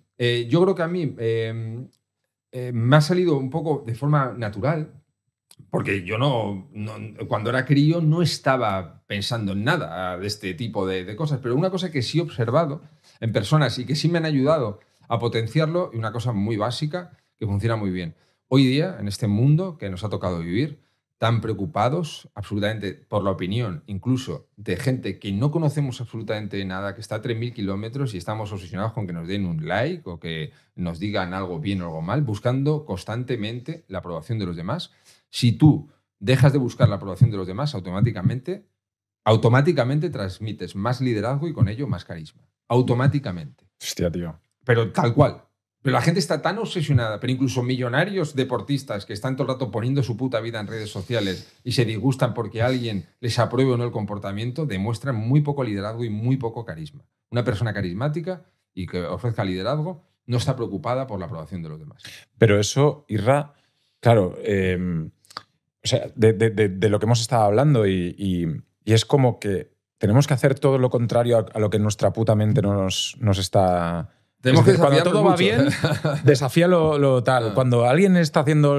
Yo creo que a mí me ha salido un poco de forma natural. Porque yo no, cuando era crío no estaba pensando en nada de este tipo de cosas, pero una cosa que sí he observado en personas y que sí me han ayudado a potenciarlo, y una cosa muy básica que funciona muy bien. Hoy día, en este mundo que nos ha tocado vivir, tan preocupados absolutamente por la opinión, incluso de gente que no conocemos absolutamente nada, que está a 3.000 kilómetros y estamos obsesionados con que nos den un like o que nos digan algo bien o algo mal, buscando constantemente la aprobación de los demás. Si tú dejas de buscar la aprobación de los demás, automáticamente transmites más liderazgo y con ello más carisma. Automáticamente. Hostia, tío. Pero tal cual. Pero la gente está tan obsesionada, pero incluso millonarios deportistas que están todo el rato poniendo su puta vida en redes sociales y se disgustan porque alguien les apruebe o no el comportamiento, demuestran muy poco liderazgo y muy poco carisma. Una persona carismática y que ofrezca liderazgo no está preocupada por la aprobación de los demás. Pero eso, Isra, claro... O sea, de lo que hemos estado hablando y es como que tenemos que hacer todo lo contrario a lo que nuestra puta mente nos está... Tenemos que cuando todo mucho. Va bien, desafía lo tal. Ah. Cuando alguien está haciendo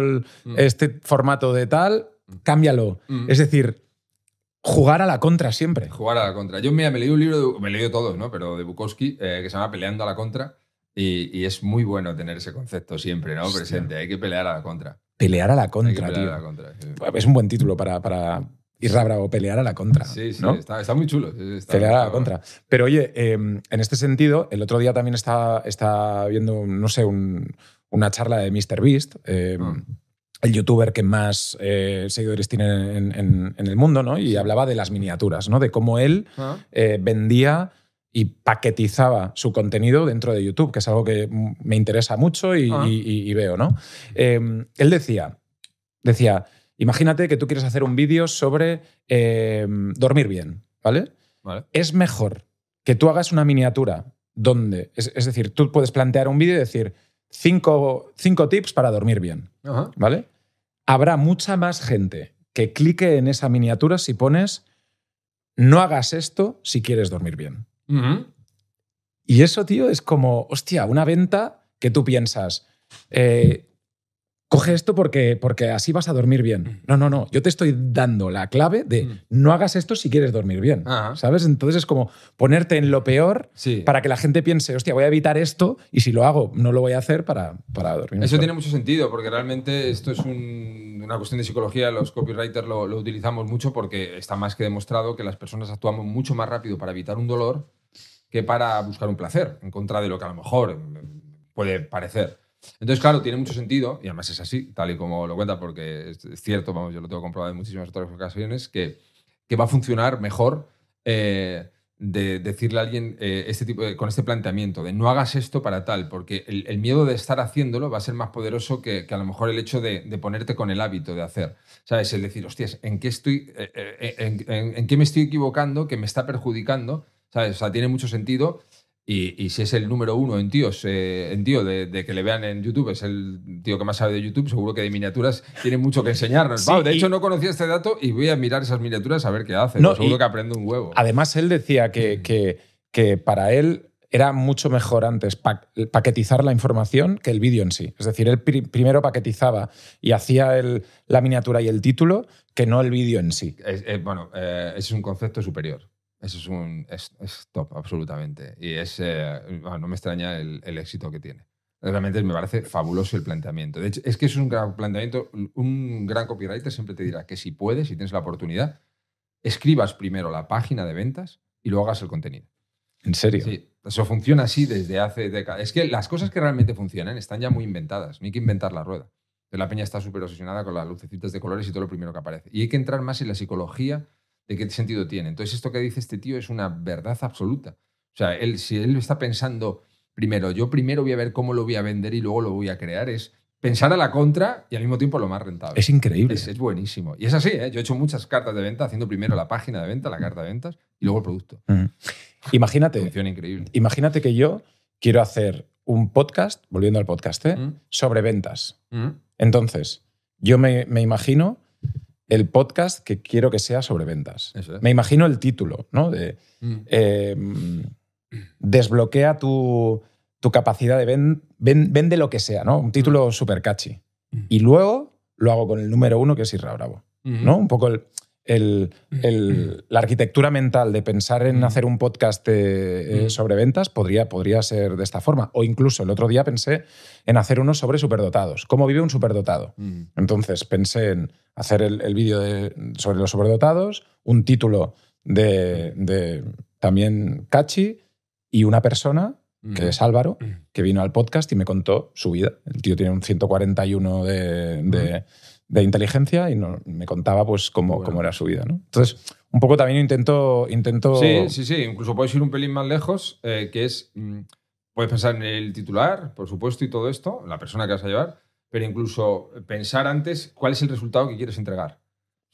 este formato de tal, cámbialo. Es decir, jugar a la contra siempre. Jugar a la contra. Yo me leí un libro, me he leído todos, ¿no? Pero de Bukowski, que se llama Peleando a la contra, y es muy bueno tener ese concepto siempre, ¿no? Hostia. Presente. Hay que pelear a la contra. Pelear a la contra, tío. A la contra, sí. Es un buen título para Isra Bravo, pelear a la contra. Sí, ¿no? está muy chulo. Está pelear a la contra. Pero oye, en este sentido, el otro día también estaba viendo, no sé, una charla de Mr. Beast, el youtuber que más seguidores tiene en el mundo, ¿no? Y hablaba de las miniaturas, ¿no? De cómo él vendía y paquetizaba su contenido dentro de YouTube, que es algo que me interesa mucho y veo, ¿no? Él decía, imagínate que tú quieres hacer un vídeo sobre dormir bien, ¿vale? Vale. Es mejor que tú hagas una miniatura donde... Es decir, tú puedes plantear un vídeo y decir 5 tips para dormir bien, ajá, ¿vale? Habrá mucha más gente que clique en esa miniatura si pones no hagas esto si quieres dormir bien. Uh-huh. Y eso, tío, es como, hostia, una venta que tú piensas... coge esto porque así vas a dormir bien. No, no, no. Yo te estoy dando la clave de no hagas esto si quieres dormir bien. Ajá. ¿Sabes? Entonces es como ponerte en lo peor para que la gente piense, hostia, voy a evitar esto y si lo hago, no lo voy a hacer para dormir. Eso tiene mucho sentido porque realmente esto es una cuestión de psicología. Los copywriters lo utilizamos mucho porque está más que demostrado que las personas actuamos mucho más rápido para evitar un dolor que para buscar un placer, en contra de lo que a lo mejor puede parecer. Entonces, claro, tiene mucho sentido, y además es así, tal y como lo cuenta, porque es cierto, vamos, yo lo tengo comprobado en muchísimas otras ocasiones, que va a funcionar mejor de decirle a alguien con este planteamiento de no hagas esto para tal, porque el miedo de estar haciéndolo va a ser más poderoso que a lo mejor el hecho de ponerte con el hábito de hacer. ¿Sabes? El decir, hostias, ¿en qué me estoy equivocando que me está perjudicando? ¿Sabes? O sea, tiene mucho sentido. Y si es el número uno en tíos, de que le vean en YouTube, es el tío que más sabe de YouTube, seguro que de miniaturas tiene mucho que enseñarnos. Sí, de hecho, no conocía este dato y voy a mirar esas miniaturas a ver qué hace. No, seguro que aprende un huevo. Además, él decía que para él era mucho mejor antes paquetizar la información que el vídeo en sí. Es decir, él primero paquetizaba y hacía la miniatura y el título que no el vídeo en sí. Ese es un concepto superior. Eso es top, absolutamente. Y no me extraña el éxito que tiene. Realmente me parece fabuloso el planteamiento. De hecho, es que es un gran planteamiento. Un gran copywriter siempre te dirá que si puedes, si tienes la oportunidad, escribas primero la página de ventas y luego hagas el contenido. ¿En serio? Sí. Eso funciona así desde hace décadas. Es que las cosas que realmente funcionan están ya muy inventadas. No hay que inventar la rueda. La peña está súper obsesionada con las lucecitas de colores y todo lo primero que aparece. Y hay que entrar más en la psicología de qué sentido tiene. Entonces, esto que dice este tío es una verdad absoluta. O sea, si él está pensando primero, yo primero voy a ver cómo lo voy a vender y luego lo voy a crear, es pensar a la contra y al mismo tiempo lo más rentable. Es increíble. Es buenísimo. Y es así, ¿eh? Yo he hecho muchas cartas de venta haciendo primero la página de venta, la carta de ventas y luego el producto. Mm. Imagínate. Funciona increíble. Imagínate que yo quiero hacer un podcast, volviendo al podcast, sobre ventas. Mm. Entonces, yo me imagino el podcast que quiero que sea sobre ventas. Eso es. Me imagino el título, ¿no? De desbloquea tu capacidad de vende lo que sea, ¿no? Un título súper catchy. Y luego lo hago con el número uno, que es Isra Bravo, ¿no? Un poco la arquitectura mental de pensar en hacer un podcast sobre ventas podría ser de esta forma. O incluso el otro día pensé en hacer uno sobre superdotados. ¿Cómo vive un superdotado? Entonces pensé en hacer el vídeo sobre los superdotados, un título de también catchy y una persona, que es Álvaro, que vino al podcast y me contó su vida. El tío tiene un 141 de inteligencia y me contaba pues cómo era su vida, ¿no? Entonces, un poco también intento... Sí. Incluso puedes ir un pelín más lejos, que es... Puedes pensar en el titular, por supuesto, y todo esto, la persona que vas a llevar, pero incluso pensar antes cuál es el resultado que quieres entregar.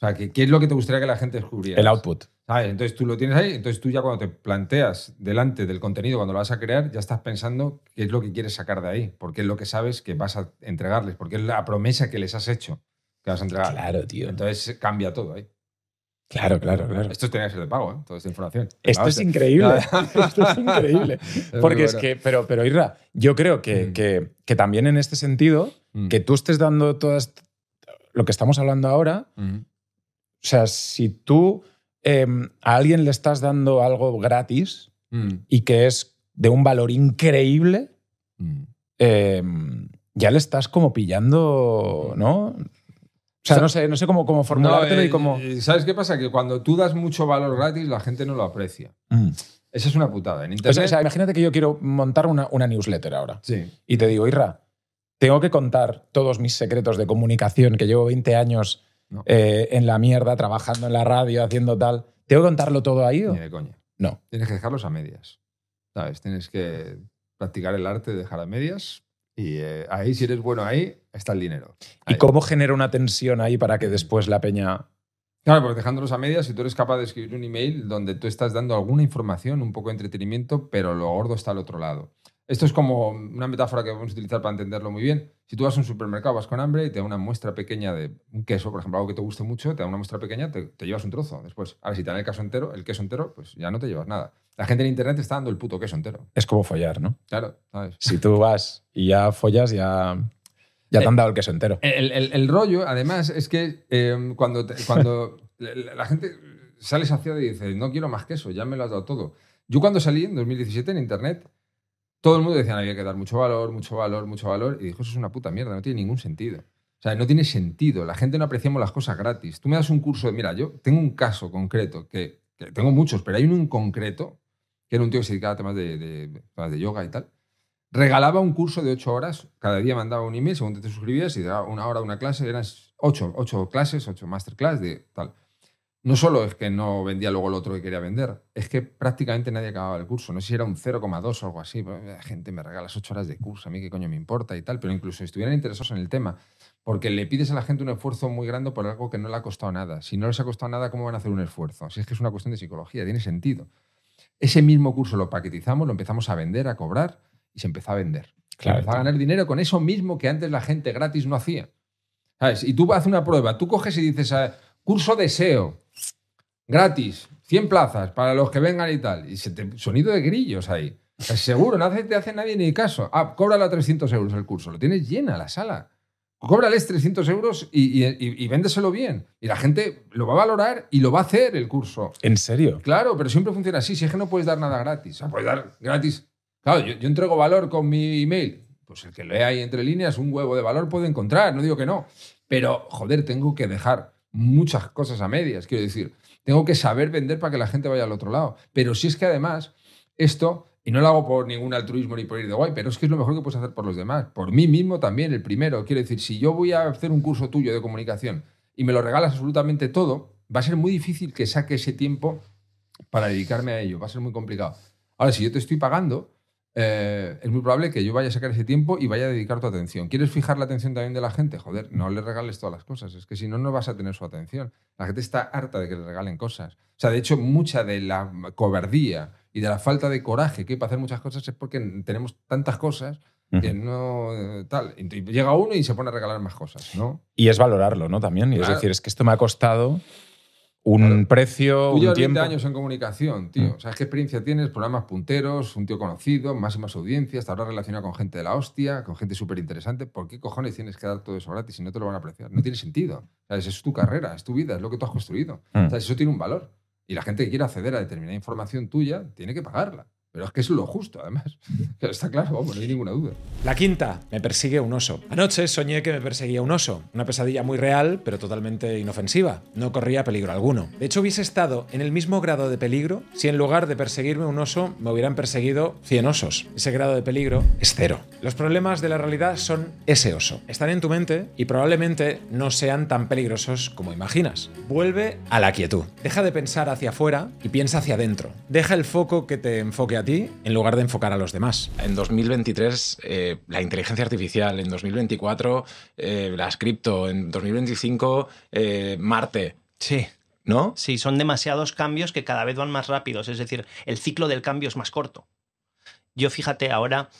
O sea, qué es lo que te gustaría que la gente descubriera. El output. ¿Sabes? Entonces tú lo tienes ahí, entonces tú ya cuando te planteas delante del contenido, cuando lo vas a crear, ya estás pensando qué es lo que quieres sacar de ahí, porque es lo que sabes que vas a entregarles, porque es la promesa que les has hecho que vas a entregar. Claro, tío. Entonces cambia todo ahí. Claro. Esto tenía que ser de pago, ¿eh? Toda esta información. Esto es increíble. Esto es increíble. Porque es que, pero Isra, yo creo que también en este sentido, que tú estés dando todas lo que estamos hablando ahora, o sea, si tú a alguien le estás dando algo gratis y que es de un valor increíble, ya le estás como pillando, ¿no? O sea, no sé cómo formulártelo y cómo... ¿Sabes qué pasa? Que cuando tú das mucho valor gratis, la gente no lo aprecia. Esa es una putada. En Internet... o sea, imagínate que yo quiero montar una newsletter ahora. Sí. Y te digo, Isra, tengo que contar todos mis secretos de comunicación, que llevo 20 años no. En la mierda, trabajando en la radio, haciendo tal. ¿Tengo que contarlo todo ahí? ¿O? Ni de coña. No. Tienes que dejarlos a medias, ¿sabes? Tienes que practicar el arte de dejar a medias y ahí, si eres bueno ahí, está el dinero. Ahí. ¿Y cómo genera una tensión ahí para que después la peña...? Claro, pues dejándolos a medias, si tú eres capaz de escribir un email donde tú estás dando alguna información, un poco de entretenimiento, pero lo gordo está al otro lado. Esto es como una metáfora que vamos a utilizar para entenderlo muy bien. Si tú vas a un supermercado, vas con hambre y te da una muestra pequeña de un queso, por ejemplo, algo que te guste mucho, te da una muestra pequeña, te llevas un trozo. Después, ahora si te dan el queso entero, pues ya no te llevas nada. La gente en internet te está dando el puto queso entero. Es como follar, ¿no? Claro, ¿sabes? Si tú vas y ya follas, ya te han dado el queso entero. El rollo, además, es que cuando la gente sale saciada y dice no quiero más queso, ya me lo has dado todo. Yo cuando salí en 2017 en internet, todo el mundo decía, había que dar mucho valor, mucho valor, mucho valor. Y dijo, eso es una puta mierda, no tiene ningún sentido. O sea, no tiene sentido. La gente no apreciamos las cosas gratis. Tú me das un curso de... Mira, yo tengo un caso concreto, que tengo muchos, pero hay uno en concreto, que era un tío que se dedicaba a temas de yoga y tal. Regalaba un curso de 8 horas. Cada día mandaba un email, según te suscribías, y daba una hora de una clase. Eran 8 clases, 8 masterclass de tal. No solo es que no vendía luego lo otro que quería vender, es que prácticamente nadie acababa el curso. No sé si era un 0,2 o algo así. La gente me regala 8 horas de curso, a mí qué coño me importa y tal. Pero incluso si estuvieran interesados en el tema, porque le pides a la gente un esfuerzo muy grande por algo que no le ha costado nada. Si no les ha costado nada, ¿cómo van a hacer un esfuerzo? Si es que es una cuestión de psicología, tiene sentido. Ese mismo curso lo paquetizamos, lo empezamos a vender, a cobrar, y se empezó a vender. Claro. Se empezó a ganar dinero con eso mismo que antes la gente gratis no hacía. ¿Sabes? Y tú haces una prueba, tú coges y dices, curso de SEO, gratis, 100 plazas para los que vengan y tal. Y sonido de grillos ahí. Pues seguro, no te hace nadie ni caso. Ah, cóbralo a 300 euros el curso. Lo tienes llena la sala. Cóbrales 300 euros y véndeselo bien. Y la gente lo va a valorar y lo va a hacer el curso. ¿En serio? Claro, pero siempre funciona así. Si es que no puedes dar nada gratis. O sea, puedes dar gratis. Claro, yo entrego valor con mi email. Pues el que lea ahí entre líneas un huevo de valor puede encontrar. No digo que no. Pero, joder, tengo que dejar muchas cosas a medias. Quiero decir... Tengo que saber vender para que la gente vaya al otro lado. Pero si es que además, esto, y no lo hago por ningún altruismo ni por ir de guay, pero es que es lo mejor que puedes hacer por los demás. Por mí mismo también, el primero. Quiero decir, si yo voy a hacer un curso tuyo de comunicación y me lo regalas absolutamente todo, va a ser muy difícil que saque ese tiempo para dedicarme a ello. Va a ser muy complicado. Ahora, si yo te estoy pagando, es muy probable que yo vaya a sacar ese tiempo y vaya a dedicar tu atención. ¿Quieres fijar la atención también de la gente? Joder, no le regales todas las cosas. Es que si no, no vas a tener su atención. La gente está harta de que le regalen cosas. O sea, de hecho, mucha de la cobardía y de la falta de coraje que hay para hacer muchas cosas es porque tenemos tantas cosas que no... tal. Y llega uno y se pone a regalar más cosas, ¿no? Y es valorarlo, ¿no? También. Y claro. Es decir, es que esto me ha costado un precio, tú llevas un tiempo... 20 años en comunicación, tío. ¿Sabes qué experiencia tienes? Programas punteros, un tío conocido, máximas audiencias, te habrás relacionado con gente de la hostia, con gente súper interesante. ¿Por qué cojones tienes que dar todo eso gratis si no te lo van a apreciar? No tiene sentido. ¿Sabes? Es tu carrera, es tu vida, es lo que tú has construido. ¿Sabes? Eso tiene un valor. Y la gente que quiere acceder a determinada información tuya tiene que pagarla. Pero es que es lo justo, además. Está claro, vamos, no hay ninguna duda. La quinta, me persigue un oso. Anoche soñé que me perseguía un oso. Una pesadilla muy real, pero totalmente inofensiva. No corría peligro alguno. De hecho, hubiese estado en el mismo grado de peligro si en lugar de perseguirme un oso, me hubieran perseguido 100 osos. Ese grado de peligro es cero. Los problemas de la realidad son ese oso. Están en tu mente y probablemente no sean tan peligrosos como imaginas. Vuelve a la quietud. Deja de pensar hacia afuera y piensa hacia adentro. Deja el foco que te enfoque a ti en lugar de enfocar a los demás. En 2023, la inteligencia artificial, en 2024, las cripto, en 2025, Marte. Sí. ¿No? Sí, son demasiados cambios que cada vez van más rápidos. Es decir, el ciclo del cambio es más corto. Yo, fíjate, ahora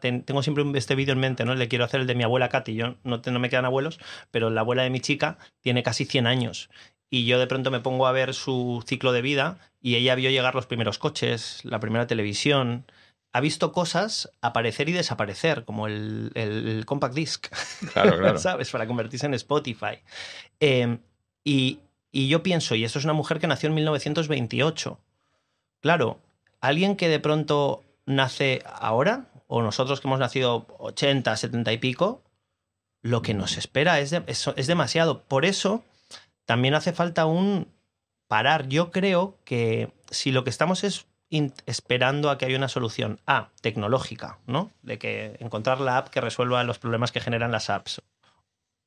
tengo siempre este vídeo en mente, ¿no? Le quiero hacer el de mi abuela Katy. Yo no me quedan abuelos, pero la abuela de mi chica tiene casi 100 años. Y yo de pronto me pongo a ver su ciclo de vida y ella vio llegar los primeros coches, la primera televisión. Ha visto cosas aparecer y desaparecer, como el compact disc. Claro, claro. ¿Sabes? Para convertirse en Spotify. Y yo pienso, y esto es una mujer que nació en 1928. Claro, alguien que de pronto nace ahora, o nosotros que hemos nacido 80, 70 y pico, lo que nos espera es demasiado. Por eso... También hace falta un parar. Yo creo que si lo que estamos es esperando a que haya una solución A, tecnológica, ¿no? De que encontrar la app que resuelva los problemas que generan las apps.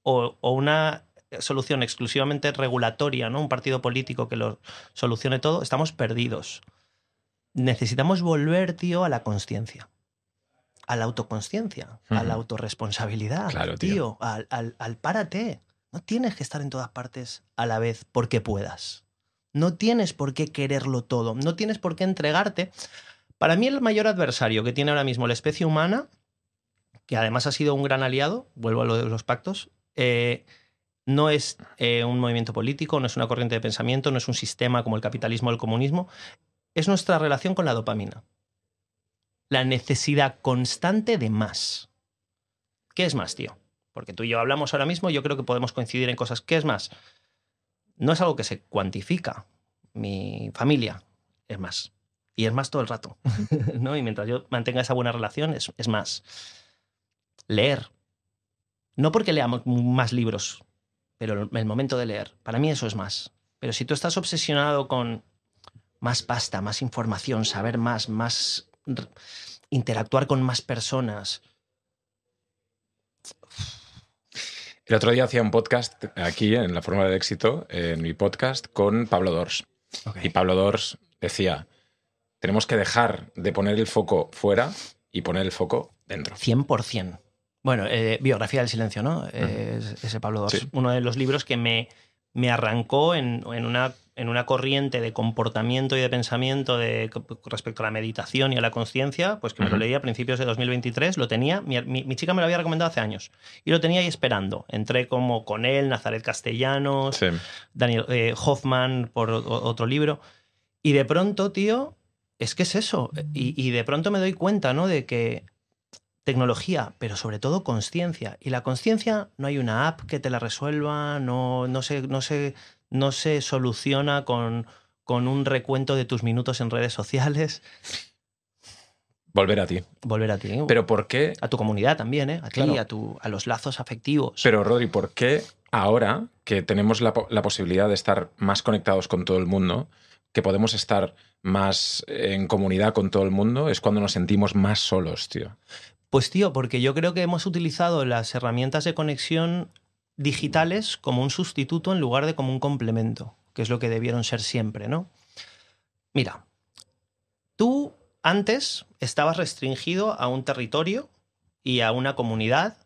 O una solución exclusivamente regulatoria, ¿no? Un partido político que lo solucione todo. Estamos perdidos. Necesitamos volver, tío, a la consciencia. A la autoconsciencia, a la autorresponsabilidad, claro, tío. Al párate. No tienes que estar en todas partes a la vez porque puedas. No tienes por qué quererlo todo. No tienes por qué entregarte. Para mí el mayor adversario que tiene ahora mismo la especie humana, que además ha sido un gran aliado, vuelvo a lo de los pactos, no es un movimiento político, no es una corriente de pensamiento, no es un sistema como el capitalismo o el comunismo. Es nuestra relación con la dopamina. La necesidad constante de más. ¿Qué es más, tío? Porque tú y yo hablamos ahora mismo, yo creo que podemos coincidir en cosas. ¿Qué es más? No es algo que se cuantifica. Mi familia es más. Y es más todo el rato, ¿no? Y mientras yo mantenga esa buena relación, es más. Leer. No porque leamos más libros, pero el momento de leer. Para mí eso es más. Pero si tú estás obsesionado con más pasta, más información, saber más, interactuar con más personas. El otro día hacía un podcast aquí, en La Fórmula del Éxito, en mi podcast, con Pablo Dors. Okay. Y Pablo Dors decía, tenemos que dejar de poner el foco fuera y poner el foco dentro. 100%. Bueno, Biografía del Silencio, ¿no? Ese Pablo Dors. Sí. Uno de los libros que me arrancó en una corriente de comportamiento y de pensamiento respecto a la meditación y a la consciencia, pues que me lo leí a principios de 2023, lo tenía, mi chica me lo había recomendado hace años, y lo tenía ahí esperando. Entré como con él, Nazaret Castellanos, sí. Daniel Hoffman por otro libro, y de pronto, tío, es que es eso, y de pronto me doy cuenta, ¿no? De que tecnología, pero sobre todo consciencia, y la consciencia no hay una app que te la resuelva, no se soluciona con un recuento de tus minutos en redes sociales. Volver a ti. Volver a ti. Pero ¿por qué? A tu comunidad también, ¿eh? A ti, claro. A los lazos afectivos. Pero, Rodri, ¿por qué ahora que tenemos la posibilidad de estar más conectados con todo el mundo, que podemos estar más en comunidad con todo el mundo, es cuando nos sentimos más solos, tío? Pues, tío, porque yo creo que hemos utilizado las herramientas de conexión digitales como un sustituto en lugar de como un complemento, que es lo que debieron ser siempre, ¿no? Mira, tú antes estabas restringido a un territorio y a una comunidad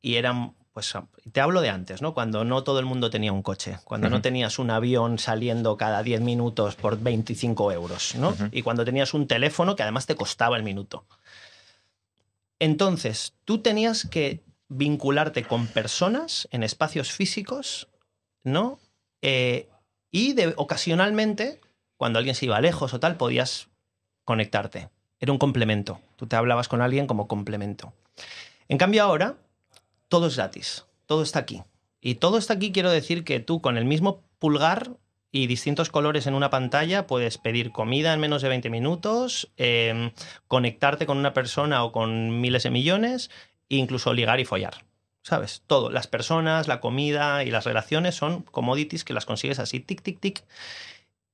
y eran, pues, te hablo de antes, ¿no? Cuando no todo el mundo tenía un coche, cuando no tenías un avión saliendo cada 10 minutos por 25 euros, ¿no? Y cuando tenías un teléfono que además te costaba el minuto. Entonces, tú tenías que vincularte con personas en espacios físicos, ¿no? Y ocasionalmente, cuando alguien se iba lejos o tal, podías conectarte. Era un complemento. Tú te hablabas con alguien como complemento. En cambio ahora, todo es gratis. Todo está aquí. Y todo está aquí quiero decir que tú con el mismo pulgar y distintos colores en una pantalla puedes pedir comida en menos de 20 minutos, conectarte con una persona o con miles de millones, incluso ligar y follar, ¿sabes? Todo, las personas, la comida y las relaciones son commodities que las consigues así, tic, tic, tic,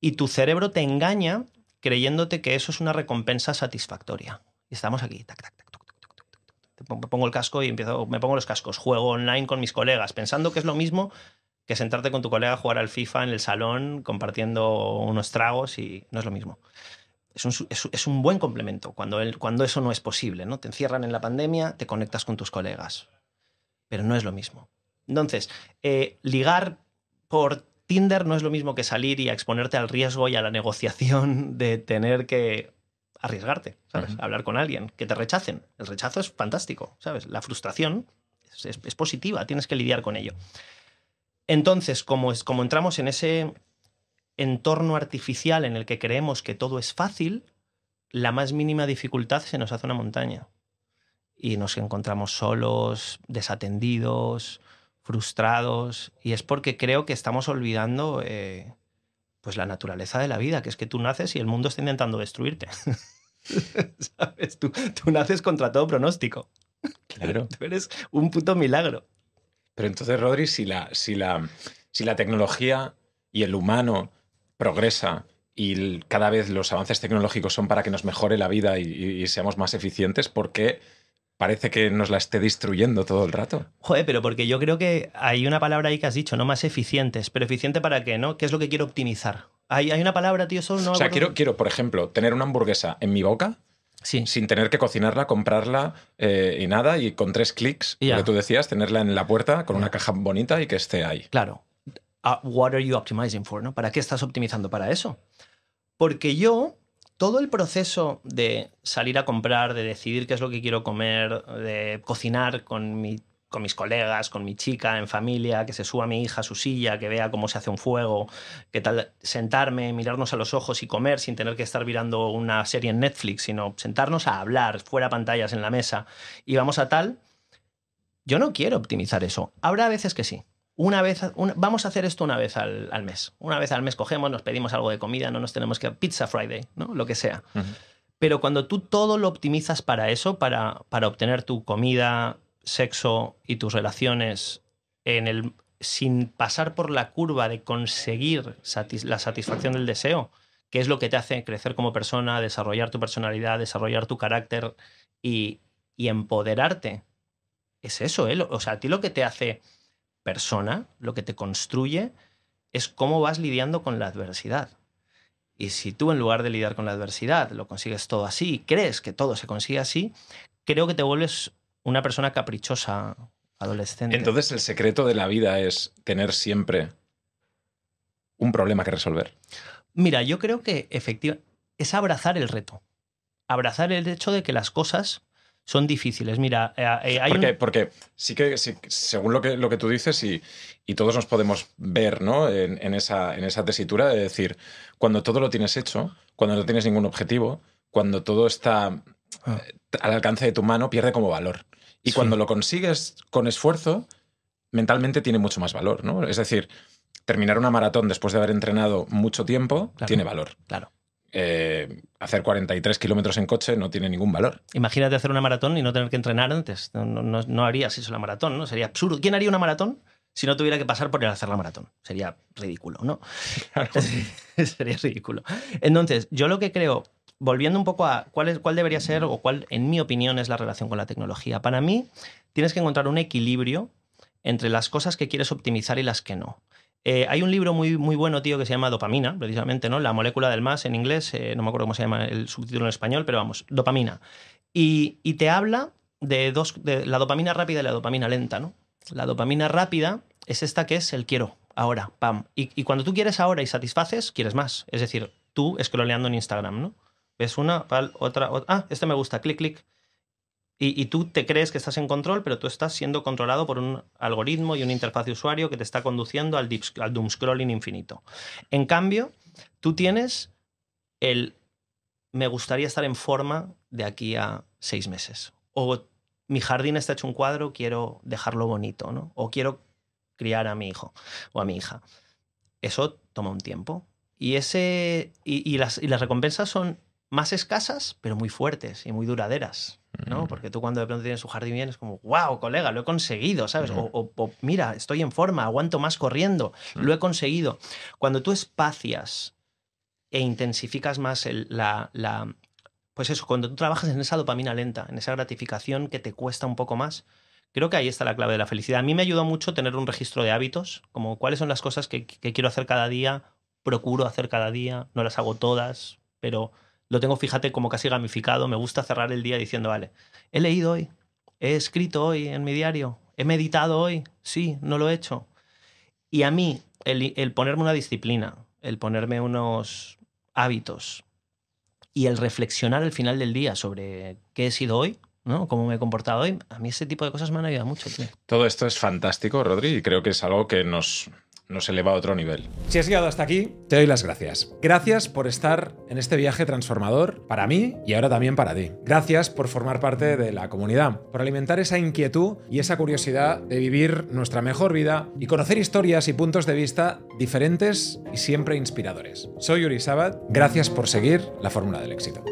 y tu cerebro te engaña creyéndote que eso es una recompensa satisfactoria. Y estamos aquí, tac, tac, tac, tac, tac, tac, tac. Me pongo el casco y me pongo los cascos, juego online con mis colegas, pensando que es lo mismo que sentarte con tu colega a jugar al FIFA en el salón compartiendo unos tragos y no es lo mismo. Es un buen complemento cuando eso no es posible, ¿no? Te encierran en la pandemia, te conectas con tus colegas, pero no es lo mismo. Entonces, ligar por Tinder no es lo mismo que salir y exponerte al riesgo y a la negociación de tener que arriesgarte, ¿sabes? Hablar con alguien, que te rechacen. El rechazo es fantástico, ¿sabes? La frustración es positiva, tienes que lidiar con ello. Entonces, como entramos en ese entorno artificial en el que creemos que todo es fácil, la más mínima dificultad se nos hace una montaña. Y nos encontramos solos, desatendidos, frustrados. Y es porque creo que estamos olvidando pues la naturaleza de la vida, que es que tú naces y el mundo está intentando destruirte. ¿Sabes? Tú naces contra todo pronóstico. Claro. Tú eres un puto milagro. Pero entonces, Rodri, si la tecnología y el humano progresa y cada vez los avances tecnológicos son para que nos mejore la vida y seamos más eficientes, ¿por qué parece que nos la esté destruyendo todo el rato? Joder, pero porque yo creo que hay una palabra ahí que has dicho, ¿no? Más eficientes. ¿Pero eficiente para qué, no? ¿Qué es lo que quiero optimizar? Hay una palabra, tío, solo no... O sea, quiero, por ejemplo, tener una hamburguesa en mi boca... Sí. Sin tener que cocinarla, comprarla y nada, y con 3 clics, lo que tú decías, tenerla en la puerta con una caja bonita y que esté ahí. Claro. What are you optimizing for, ¿no? ¿Para qué estás optimizando para eso? Porque yo, todo el proceso de salir a comprar, de decidir qué es lo que quiero comer, de cocinar con mis colegas, con mi chica, en familia, que se suba mi hija a su silla, que vea cómo se hace un fuego, que tal, sentarme, mirarnos a los ojos y comer sin tener que estar mirando una serie en Netflix, sino sentarnos a hablar, fuera pantallas en la mesa, y vamos a tal. Yo no quiero optimizar eso. Habrá veces que sí. Vamos a hacer esto una vez al mes. Una vez al mes cogemos, nos pedimos algo de comida, no nos tenemos que... Pizza Friday, ¿no? Lo que sea. Uh-huh. Pero cuando tú todo lo optimizas para eso, para obtener tu comida... sexo y tus relaciones sin pasar por la curva de conseguir la satisfacción del deseo, que es lo que te hace crecer como persona, desarrollar tu personalidad, desarrollar tu carácter y empoderarte. Es eso, ¿eh? O sea, a ti lo que te hace persona, lo que te construye, es cómo vas lidiando con la adversidad. Y si tú, en lugar de lidiar con la adversidad, lo consigues todo así, crees que todo se consigue así, creo que te vuelves... una persona caprichosa, adolescente. Entonces, el secreto de la vida es tener siempre un problema que resolver. Mira, yo creo que efectivamente es abrazar el reto. Abrazar el hecho de que las cosas son difíciles. Mira, hay porque sí que según lo que tú dices, y todos nos podemos ver, ¿no? en esa tesitura de decir, cuando todo lo tienes hecho, cuando no tienes ningún objetivo, cuando todo está... al alcance de tu mano, pierde como valor. Y cuando lo consigues con esfuerzo, mentalmente tiene mucho más valor, ¿no? Es decir, terminar una maratón después de haber entrenado mucho tiempo tiene valor. Claro. Hacer 43 kilómetros en coche no tiene ningún valor. Imagínate hacer una maratón y no tener que entrenar antes. No harías eso, la maratón, ¿no? Sería absurdo. ¿Quién haría una maratón si no tuviera que pasar por el hacer la maratón? Sería ridículo, ¿no? Claro. Sería ridículo. Entonces, yo lo que creo... Volviendo un poco a cuál debería ser o cuál, en mi opinión, es la relación con la tecnología. Para mí, tienes que encontrar un equilibrio entre las cosas que quieres optimizar y las que no. Hay un libro muy, muy bueno, tío, que se llama Dopamina, precisamente, ¿no? La molécula del más en inglés, no me acuerdo cómo se llama el subtítulo en español, pero vamos, Dopamina. Y te habla de la dopamina rápida y la dopamina lenta, ¿no? La dopamina rápida es esta que es el quiero, ahora, pam. Y cuando tú quieres ahora y satisfaces, quieres más. Es decir, tú scrolleando en Instagram, ¿no? Ves una, otra. Ah, este me gusta, clic, clic. Y tú te crees que estás en control, pero tú estás siendo controlado por un algoritmo y una interfaz de usuario que te está conduciendo al doom scrolling infinito. En cambio, tú tienes el me gustaría estar en forma de aquí a 6 meses. O mi jardín está hecho un cuadro, quiero dejarlo bonito, ¿no? O quiero criar a mi hijo o a mi hija. Eso toma un tiempo. Y las recompensas son más escasas, pero muy fuertes y muy duraderas, ¿no? Uh-huh. Porque tú cuando de pronto tienes tu jardín bien es como, wow, colega, lo he conseguido, ¿sabes? Uh-huh. O mira, estoy en forma, aguanto más corriendo, uh-huh, lo he conseguido. Cuando tú espacias e intensificas más pues eso, cuando tú trabajas en esa dopamina lenta, en esa gratificación que te cuesta un poco más, creo que ahí está la clave de la felicidad. A mí me ayudó mucho tener un registro de hábitos, como cuáles son las cosas que quiero hacer cada día, procuro hacer cada día, no las hago todas, pero... Lo tengo, fíjate, como casi gamificado. Me gusta cerrar el día diciendo, vale, he leído hoy, he escrito hoy en mi diario, he meditado hoy, sí, no lo he hecho. Y a mí, el ponerme una disciplina, el ponerme unos hábitos y el reflexionar al final del día sobre qué he sido hoy, ¿no? Cómo me he comportado hoy, a mí ese tipo de cosas me han ayudado mucho, tío. Todo esto es fantástico, Rodri, y creo que es algo que nos eleva a otro nivel. Si has llegado hasta aquí, te doy las gracias. Gracias por estar en este viaje transformador para mí y ahora también para ti. Gracias por formar parte de la comunidad, por alimentar esa inquietud y esa curiosidad de vivir nuestra mejor vida y conocer historias y puntos de vista diferentes y siempre inspiradores. Soy Uri Sabat. Gracias por seguir la fórmula del éxito.